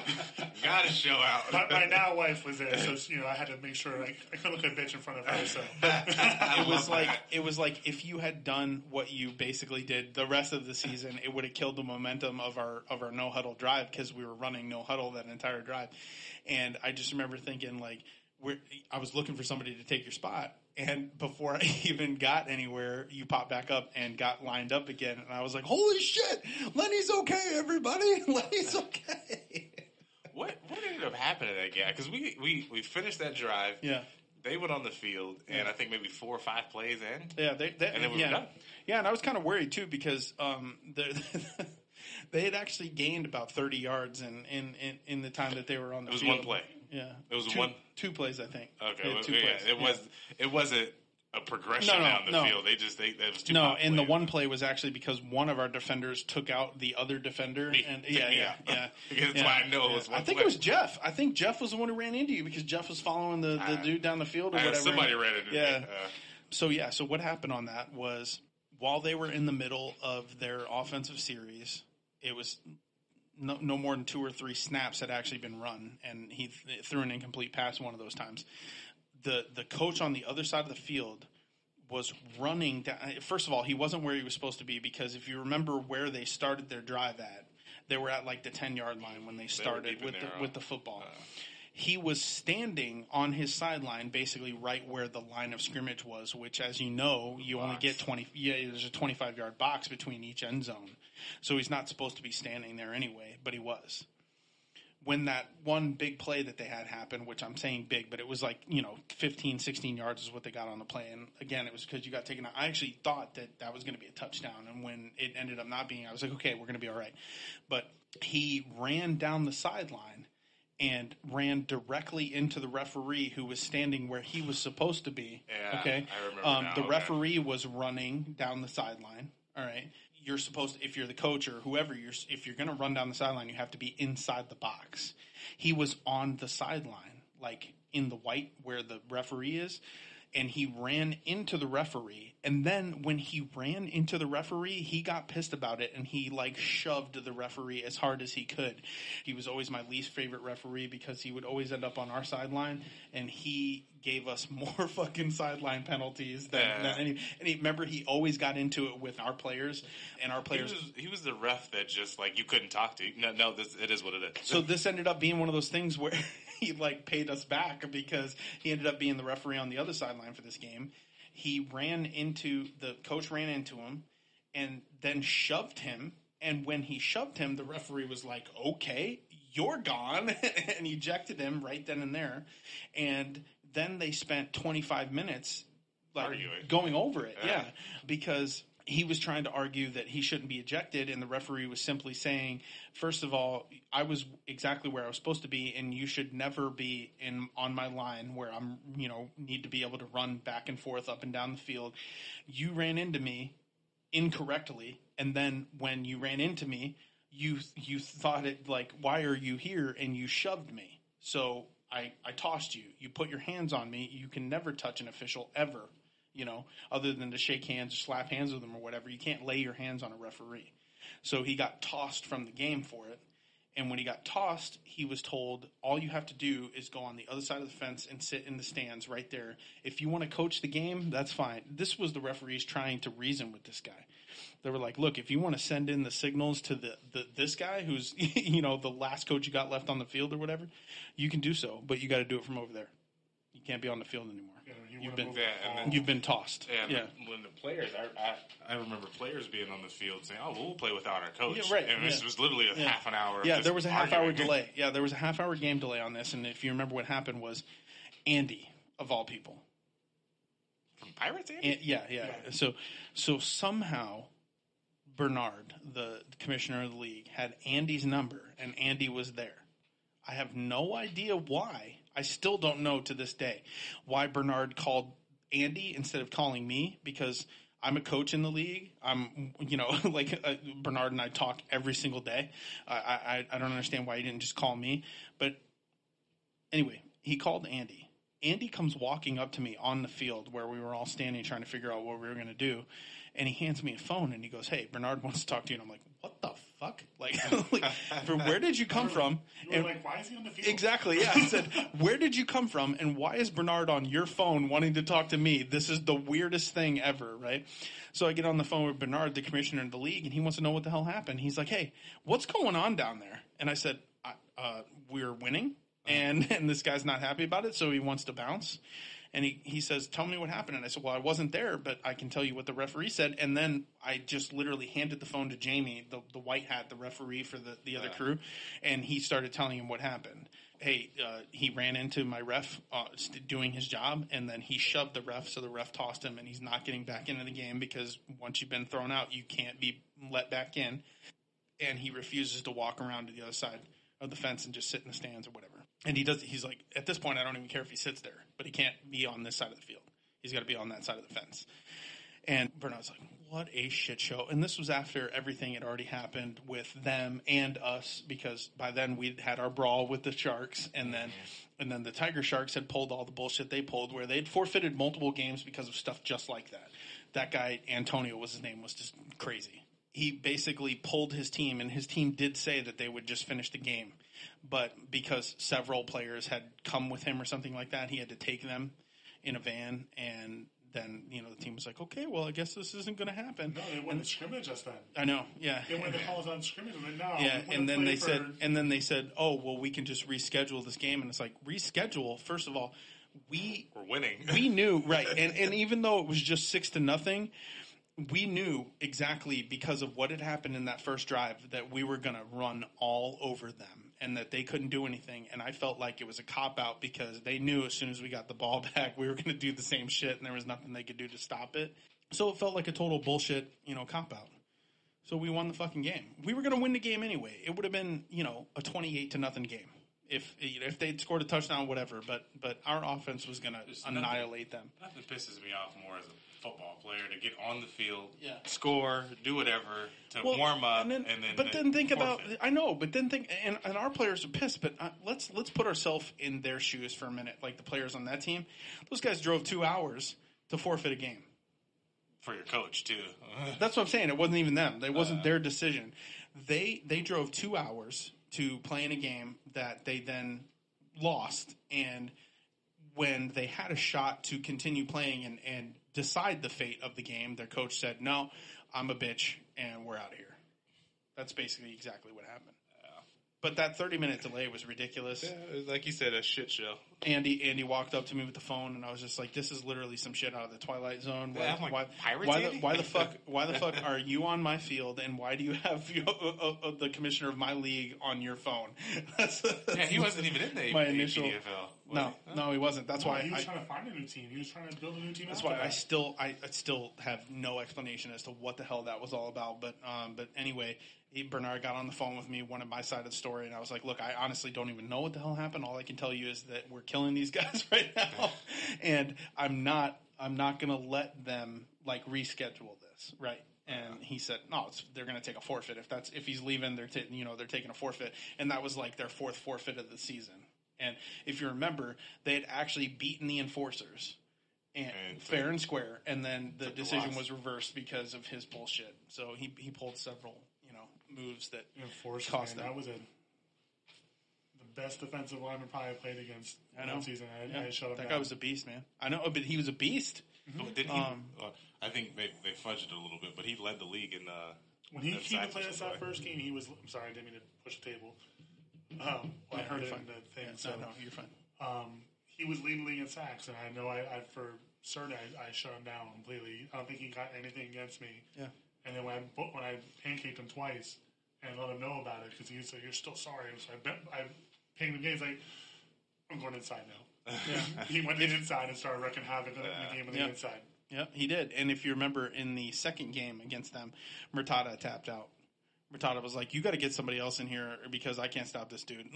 Gotta show out. My, my now wife was there, so you know I had to make sure like, I couldn't look at a bitch in front of her. So it was like that. It was like if you had done what you basically did the rest of the season, it would have killed the momentum of our of our no huddle drive, because we were running no huddle that entire drive. And I just remember thinking like, we're, I was looking for somebody to take your spot. And before I even got anywhere, you popped back up and got lined up again. And I was like, holy shit, Lenny's okay, everybody. Lenny's okay. What what ended up happening to that guy? Because we, we, we finished that drive. Yeah. They went on the field, and I think maybe four or five plays in. Yeah. They, they, and then we yeah. were done. Yeah, and I was kind of worried, too, because um, they had actually gained about thirty yards in, in, in, in the time that they were on the field. It was field. one play. Yeah, it was two, one two plays, I think. Okay, yeah, two yeah, plays. it yeah. was it wasn't a progression no, no, down the no. field. They just they that was two. No, and the one play was actually because one of our defenders took out the other defender. Me. And yeah, yeah, yeah. yeah. That's yeah. why I know yeah. it was. One I think play. It was Jeff. I think Jeff was the one who ran into you because Jeff was following the, the uh, dude down the field or I whatever. Somebody ran into yeah. me. Uh, so yeah, so what happened on that was while they were in the middle of their offensive series, it was. No, no more than two or three snaps had actually been run, and he th- threw an incomplete pass one of those times. The the coach on the other side of the field was running down. First of all, he wasn't where he was supposed to be because if you remember where they started their drive at, they were at like the ten-yard line when they started they with, the, with the football. Uh. He was standing on his sideline, basically right where the line of scrimmage was, which, as you know, you box. only get twenty. Yeah, there's a twenty-five yard box between each end zone, so he's not supposed to be standing there anyway. But he was. When that one big play that they had happened, which I'm saying big, but it was like, you know, fifteen, sixteen yards is what they got on the play. And again, it was because you got taken out. I actually thought that that was going to be a touchdown. And when it ended up not being, I was like, okay, we're going to be all right. But he ran down the sideline and ran directly into the referee who was standing where he was supposed to be. Yeah, okay? I remember um, now, The okay. referee was running down the sideline. All right? You're supposed to, if you're the coach or whoever, you're, if you're going to run down the sideline, you have to be inside the box. He was on the sideline, like in the white where the referee is, and he ran into the referee. And then when he ran into the referee, he got pissed about it, and he, like, shoved the referee as hard as he could. He was always my least favorite referee because he would always end up on our sideline, and he gave us more fucking sideline penalties than, yeah. than any. And he, remember, he always got into it with our players, and our players. He was, he was the ref that just, like, you couldn't talk to. No, no, this, it is what it is. So this ended up being one of those things where he, like, paid us back because he ended up being the referee on the other sideline for this game. He ran into the coach ran into him and then shoved him, and when he shoved him, the referee was like, okay, you're gone, and ejected him right then and there. And then they spent twenty-five minutes like arguing, going over it yeah. yeah because he was trying to argue that he shouldn't be ejected, and the referee was simply saying, first of all, I was exactly where I was supposed to be, and you should never be in on my line where I'm, you know, need to be able to run back and forth up and down the field. You ran into me incorrectly, and then when you ran into me, you you thought it like, why are you here? And you shoved me. So I, I tossed you. You put your hands on me. You can never touch an official ever. You know, other than to shake hands or slap hands with them or whatever, you can't lay your hands on a referee. So he got tossed from the game for it. And when he got tossed, he was told, all you have to do is go on the other side of the fence and sit in the stands right there. If you want to coach the game, that's fine. This was the referees trying to reason with this guy. They were like, look, if you want to send in the signals to the, the this guy who's, you know, the last coach you got left on the field or whatever, you can do so, but you got to do it from over there. You can't be on the field anymore. Yeah, you you've, been, that, and then, you've been tossed. Yeah, and yeah. The, when the players, I, I I remember players being on the field saying, oh, we'll play without our coach. Yeah, right. And yeah. This was literally a yeah. half an hour. Yeah, there was a half arguing. hour delay. Yeah, there was a half hour game delay on this. And if you remember what happened was Andy, of all people. From Pirates, Andy? And, yeah, yeah, yeah. So, so somehow Bernard, the commissioner of the league, had Andy's number, and Andy was there. I have no idea why. I still don't know to this day why Bernard called Andy instead of calling me, because I'm a coach in the league. I'm, you know, like uh, Bernard and I talk every single day. Uh, I, I don't understand why he didn't just call me. But anyway, he called Andy. Andy comes walking up to me on the field where we were all standing trying to figure out what we were going to do. And he hands me a phone and he goes, hey, Bernard wants to talk to you. And I'm like, what the fuck? Like, like for where did you come you were, from? You were and, like, why is he on the field? Exactly, yeah. I said, where did you come from? And why is Bernard on your phone wanting to talk to me? This is the weirdest thing ever, right? So I get on the phone with Bernard, the commissioner of the league, and he wants to know what the hell happened. He's like, hey, what's going on down there? And I said, I, uh, we're winning. And and this guy's not happy about it, so he wants to bounce. And he, he says, tell me what happened. And I said, well, I wasn't there, but I can tell you what the referee said. And then I just literally handed the phone to Jamie, the, the white hat, the referee for the, the other yeah. crew, and he started telling him what happened. Hey, uh, he ran into my ref uh, doing his job, and then he shoved the ref, so the ref tossed him, and he's not getting back into the game because once you've been thrown out, you can't be let back in. And he refuses to walk around to the other side of the fence and just sit in the stands or whatever. And he does. He's like, at this point, I don't even care if he sits there, but he can't be on this side of the field. He's got to be on that side of the fence. And Bernard's like, what a shit show. And this was after everything had already happened with them and us, because by then we'd had our brawl with the Sharks, and then and then the Tiger Sharks had pulled all the bullshit they pulled, where they'd forfeited multiple games because of stuff just like that. That guy, Antonio was his name, was just crazy. He basically pulled his team, and his team did say that they would just finish the game. But because several players had come with him or something like that, he had to take them in a van. And then, you know, the team was like, okay, well, I guess this isn't going to happen. No, they wouldn't scrimmage us then. I know, yeah. They wanted to call us on scrimmage, and then now. Yeah, and then, they for... said, and then they said, oh, well, we can just reschedule this game. And it's like, reschedule? First of all, we... We're winning. We knew, right. And, and even though it was just six to nothing... We knew exactly because of what had happened in that first drive that we were going to run all over them and that they couldn't do anything. And I felt like it was a cop-out because they knew as soon as we got the ball back, we were going to do the same shit and there was nothing they could do to stop it. So it felt like a total bullshit, you know, cop-out. So we won the fucking game. We were going to win the game anyway. It would have been, you know, a twenty-eight to nothing game if if they'd scored a touchdown, whatever. But, but our offense was going to annihilate them. Nothing pisses me off more as a football player to get on the field, yeah. score, do whatever, to well, warm up, and then, and then but then, then think about it. I know, but then think, and, and our players are pissed. But uh, let's let's put ourselves in their shoes for a minute. Like the players on that team, those guys drove two hours to forfeit a game for your coach too. That's what I'm saying. It wasn't even them. It wasn't uh, their decision. They they drove two hours to play in a game that they then lost, and when they had a shot to continue playing and and. decide the fate of the game, their coach said, no, I'm a bitch, and we're out of here. That's basically exactly what happened. Yeah. But that thirty-minute delay was ridiculous. Yeah, it was, like you said, a shit show. Andy Andy walked up to me with the phone, and I was just like, this is literally some shit out of the Twilight Zone. Why, yeah, I'm like, why, Pirates, why, the, why the fuck Why the fuck are you on my field, and why do you have your, uh, uh, the commissioner of my league on your phone? that's, that's, yeah, he wasn't even in the, my the initial, P F L. No, huh? no, he wasn't. That's no, why he was I, trying to find a new team. He was trying to build a new team. That's why that. I still, I, I still have no explanation as to what the hell that was all about. But, um, but anyway, he, Bernard got on the phone with me, wanted my side of the story, and I was like, "Look, I honestly don't even know what the hell happened. All I can tell you is that we're killing these guys right now, and I'm not, I'm not going to let them like reschedule this, right?" And he said, "No, it's, they're going to take a forfeit if that's if he's leaving. They're t- you know they're taking a forfeit, and that was like their fourth forfeit of the season." And if you remember, they had actually beaten the enforcers and, and fair and square, and then the decision was reversed because of his bullshit. So he he pulled several, you know, moves that enforcers, cost man, them. That was a best defensive lineman probably I played against I know. That season. I, yeah. I shut him that down. Guy was a beast, man. I know, but he was a beast. Mm-hmm. But didn't he, um, uh, I think they, they fudged it a little bit, but he led the league in uh, when he came to play us that first game. He was. I'm sorry, I didn't mean to push the table. Um, well, yeah, I heard it fine. In the thing. Yeah, so no, you're fine. Um, he was leading the league in sacks, and I know I, I for certain I, I shut him down completely. I don't think he got anything against me. Yeah. And then when I when I pancaked him twice and let him know about it, because he said, "You're still sorry." So I bet I pinged him. He's like, "I'm going inside now." Yeah. He went inside and started wrecking havoc in yeah. the game on the yep. inside. Yeah, he did. And if you remember, in the second game against them, Murtada tapped out. Murtada was like, "You got to get somebody else in here because I can't stop this dude."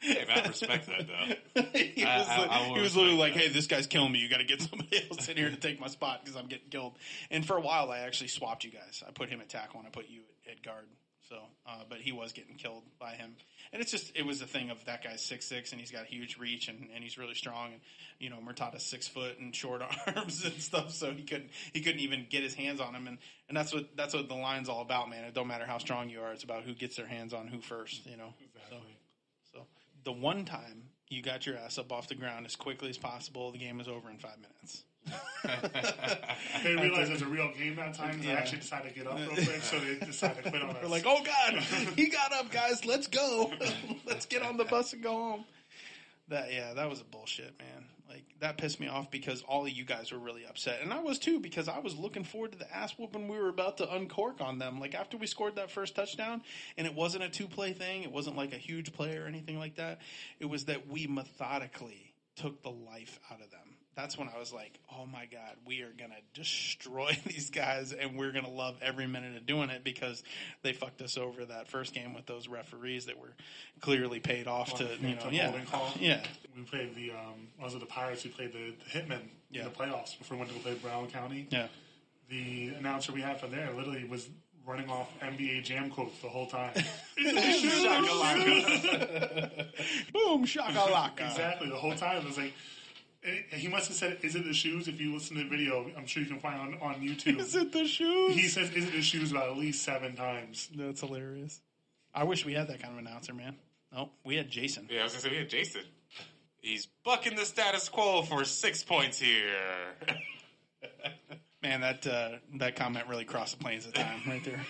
Hey, man, I respect that, though. he, I, was I, like, I he was literally like, that. Hey, this guy's killing me. You got to get somebody else in here to take my spot because I'm getting killed. And for a while, I actually swapped you guys. I put him at tackle and I put you at, at guard. So, uh, but he was getting killed by him. And it's just, it was a thing of that guy's six six and he's got huge reach and, and he's really strong. And, you know, Murtada's six foot and short arms and stuff. So he couldn't, he couldn't even get his hands on him. And, and that's what, that's what the line's all about, man. It don't matter how strong you are. It's about who gets their hands on who first, you know. Exactly. So, the one time you got your ass up off the ground as quickly as possible, the game was over in five minutes. They realized it was a real game that time. They yeah. actually decided to get up real quick, so they decided to quit on us. We're like, oh, God, he got up, guys. Let's go. Let's get on the bus and go home. That Yeah, that was a bullshit, man. Like, that pissed me off because all of you guys were really upset. And I was, too, because I was looking forward to the ass whooping we were about to uncork on them. Like, after we scored that first touchdown, and it wasn't a two-play thing. It wasn't, like, a huge play or anything like that. It was that we methodically took the life out of them. That's when I was like, oh, my God, we are going to destroy these guys, and we're going to love every minute of doing it because they fucked us over that first game with those referees that were clearly paid off well, to, you know, yeah. yeah. We played the, um, was it the Pirates? We played the, the Hitmen yeah. in the playoffs before we went to play Brown County. Yeah. The announcer we had from there literally was running off N B A Jam quotes the whole time. Shakalaka. Boom, shakalaka. Exactly. The whole time it was like, he must have said, is it the shoes? If you listen to the video, I'm sure you can find it on, on YouTube. Is it the shoes? He says, is it the shoes about at least seven times. That's hilarious. I wish we had that kind of announcer, man. No, we had Jason. Yeah, I was going to say, we had Jason. He's bucking the status quo for six points here. Man, that uh, that comment really crossed the plains of time right there.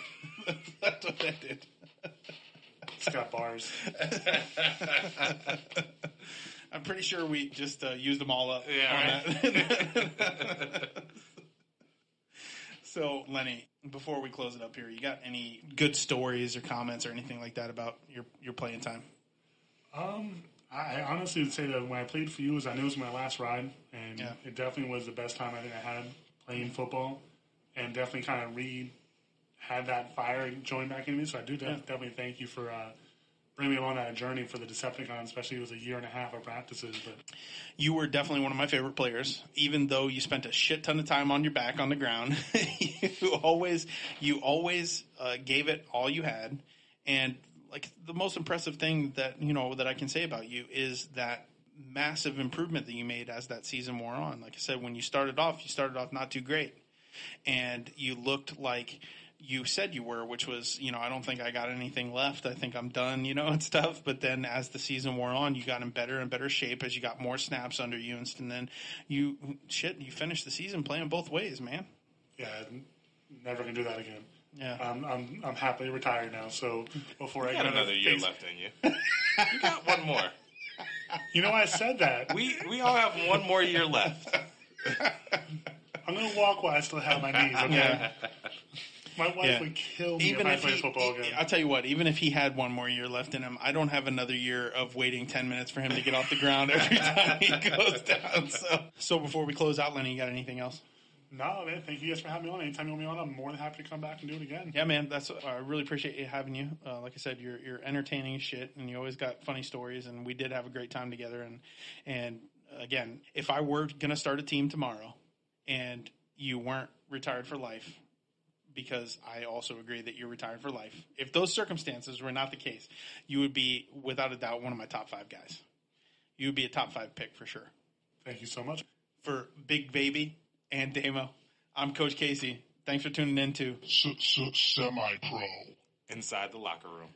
That's what that did. It's got bars. I'm pretty sure we just uh, used them all up. Yeah. On right. that. So, Lenny, before we close it up here, you got any good stories or comments or anything like that about your, your playing time? Um, I honestly would say that when I played for you, was I knew it was my last ride, and yeah. it definitely was the best time I think I had playing football, and definitely kind of re had that fire join back in me. So I do def- yeah. definitely thank you for. Uh, Bring me along on a journey for the Decepticons, especially it was a year and a half of practices. But you were definitely one of my favorite players, even though you spent a shit ton of time on your back on the ground. you always, you always uh, gave it all you had, and like the most impressive thing that you know that I can say about you is that massive improvement that you made as that season wore on. Like I said, when you started off, you started off not too great, and you looked like. You said you were, which was, you know, I don't think I got anything left. I think I'm done, you know, and stuff. But then as the season wore on, you got in better and better shape as you got more snaps under you. And then you, shit, you finished the season playing both ways, man. Yeah, I'm never going to do that again. Yeah. I'm, I'm I'm happily retired now. So before you I got go another year face- left in you. You got one more. You know, I said that. We, we all have one more year left. I'm going to walk while I still have my knees, okay? Yeah. My wife yeah. would kill me even if I played football again. I'll tell you what, even if he had one more year left in him, I don't have another year of waiting ten minutes for him to get off the ground every time he goes down. So, so before we close out, Lenny, you got anything else? No, man. Thank you guys for having me on. Anytime you want me on, I'm more than happy to come back and do it again. Yeah, man. That's uh, I really appreciate you having you. Uh, like I said, you're you're entertaining as shit, and you always got funny stories, and we did have a great time together. And, and again, if I were going to start a team tomorrow and you weren't retired for life, because I also agree that you're retired for life. If those circumstances were not the case, you would be, without a doubt, one of my top five guys. You would be a top five pick for sure. Thank you so much. For Big Baby and DAMO, I'm Coach Casey. Thanks for tuning in to Semi-Pro Inside the Locker Room.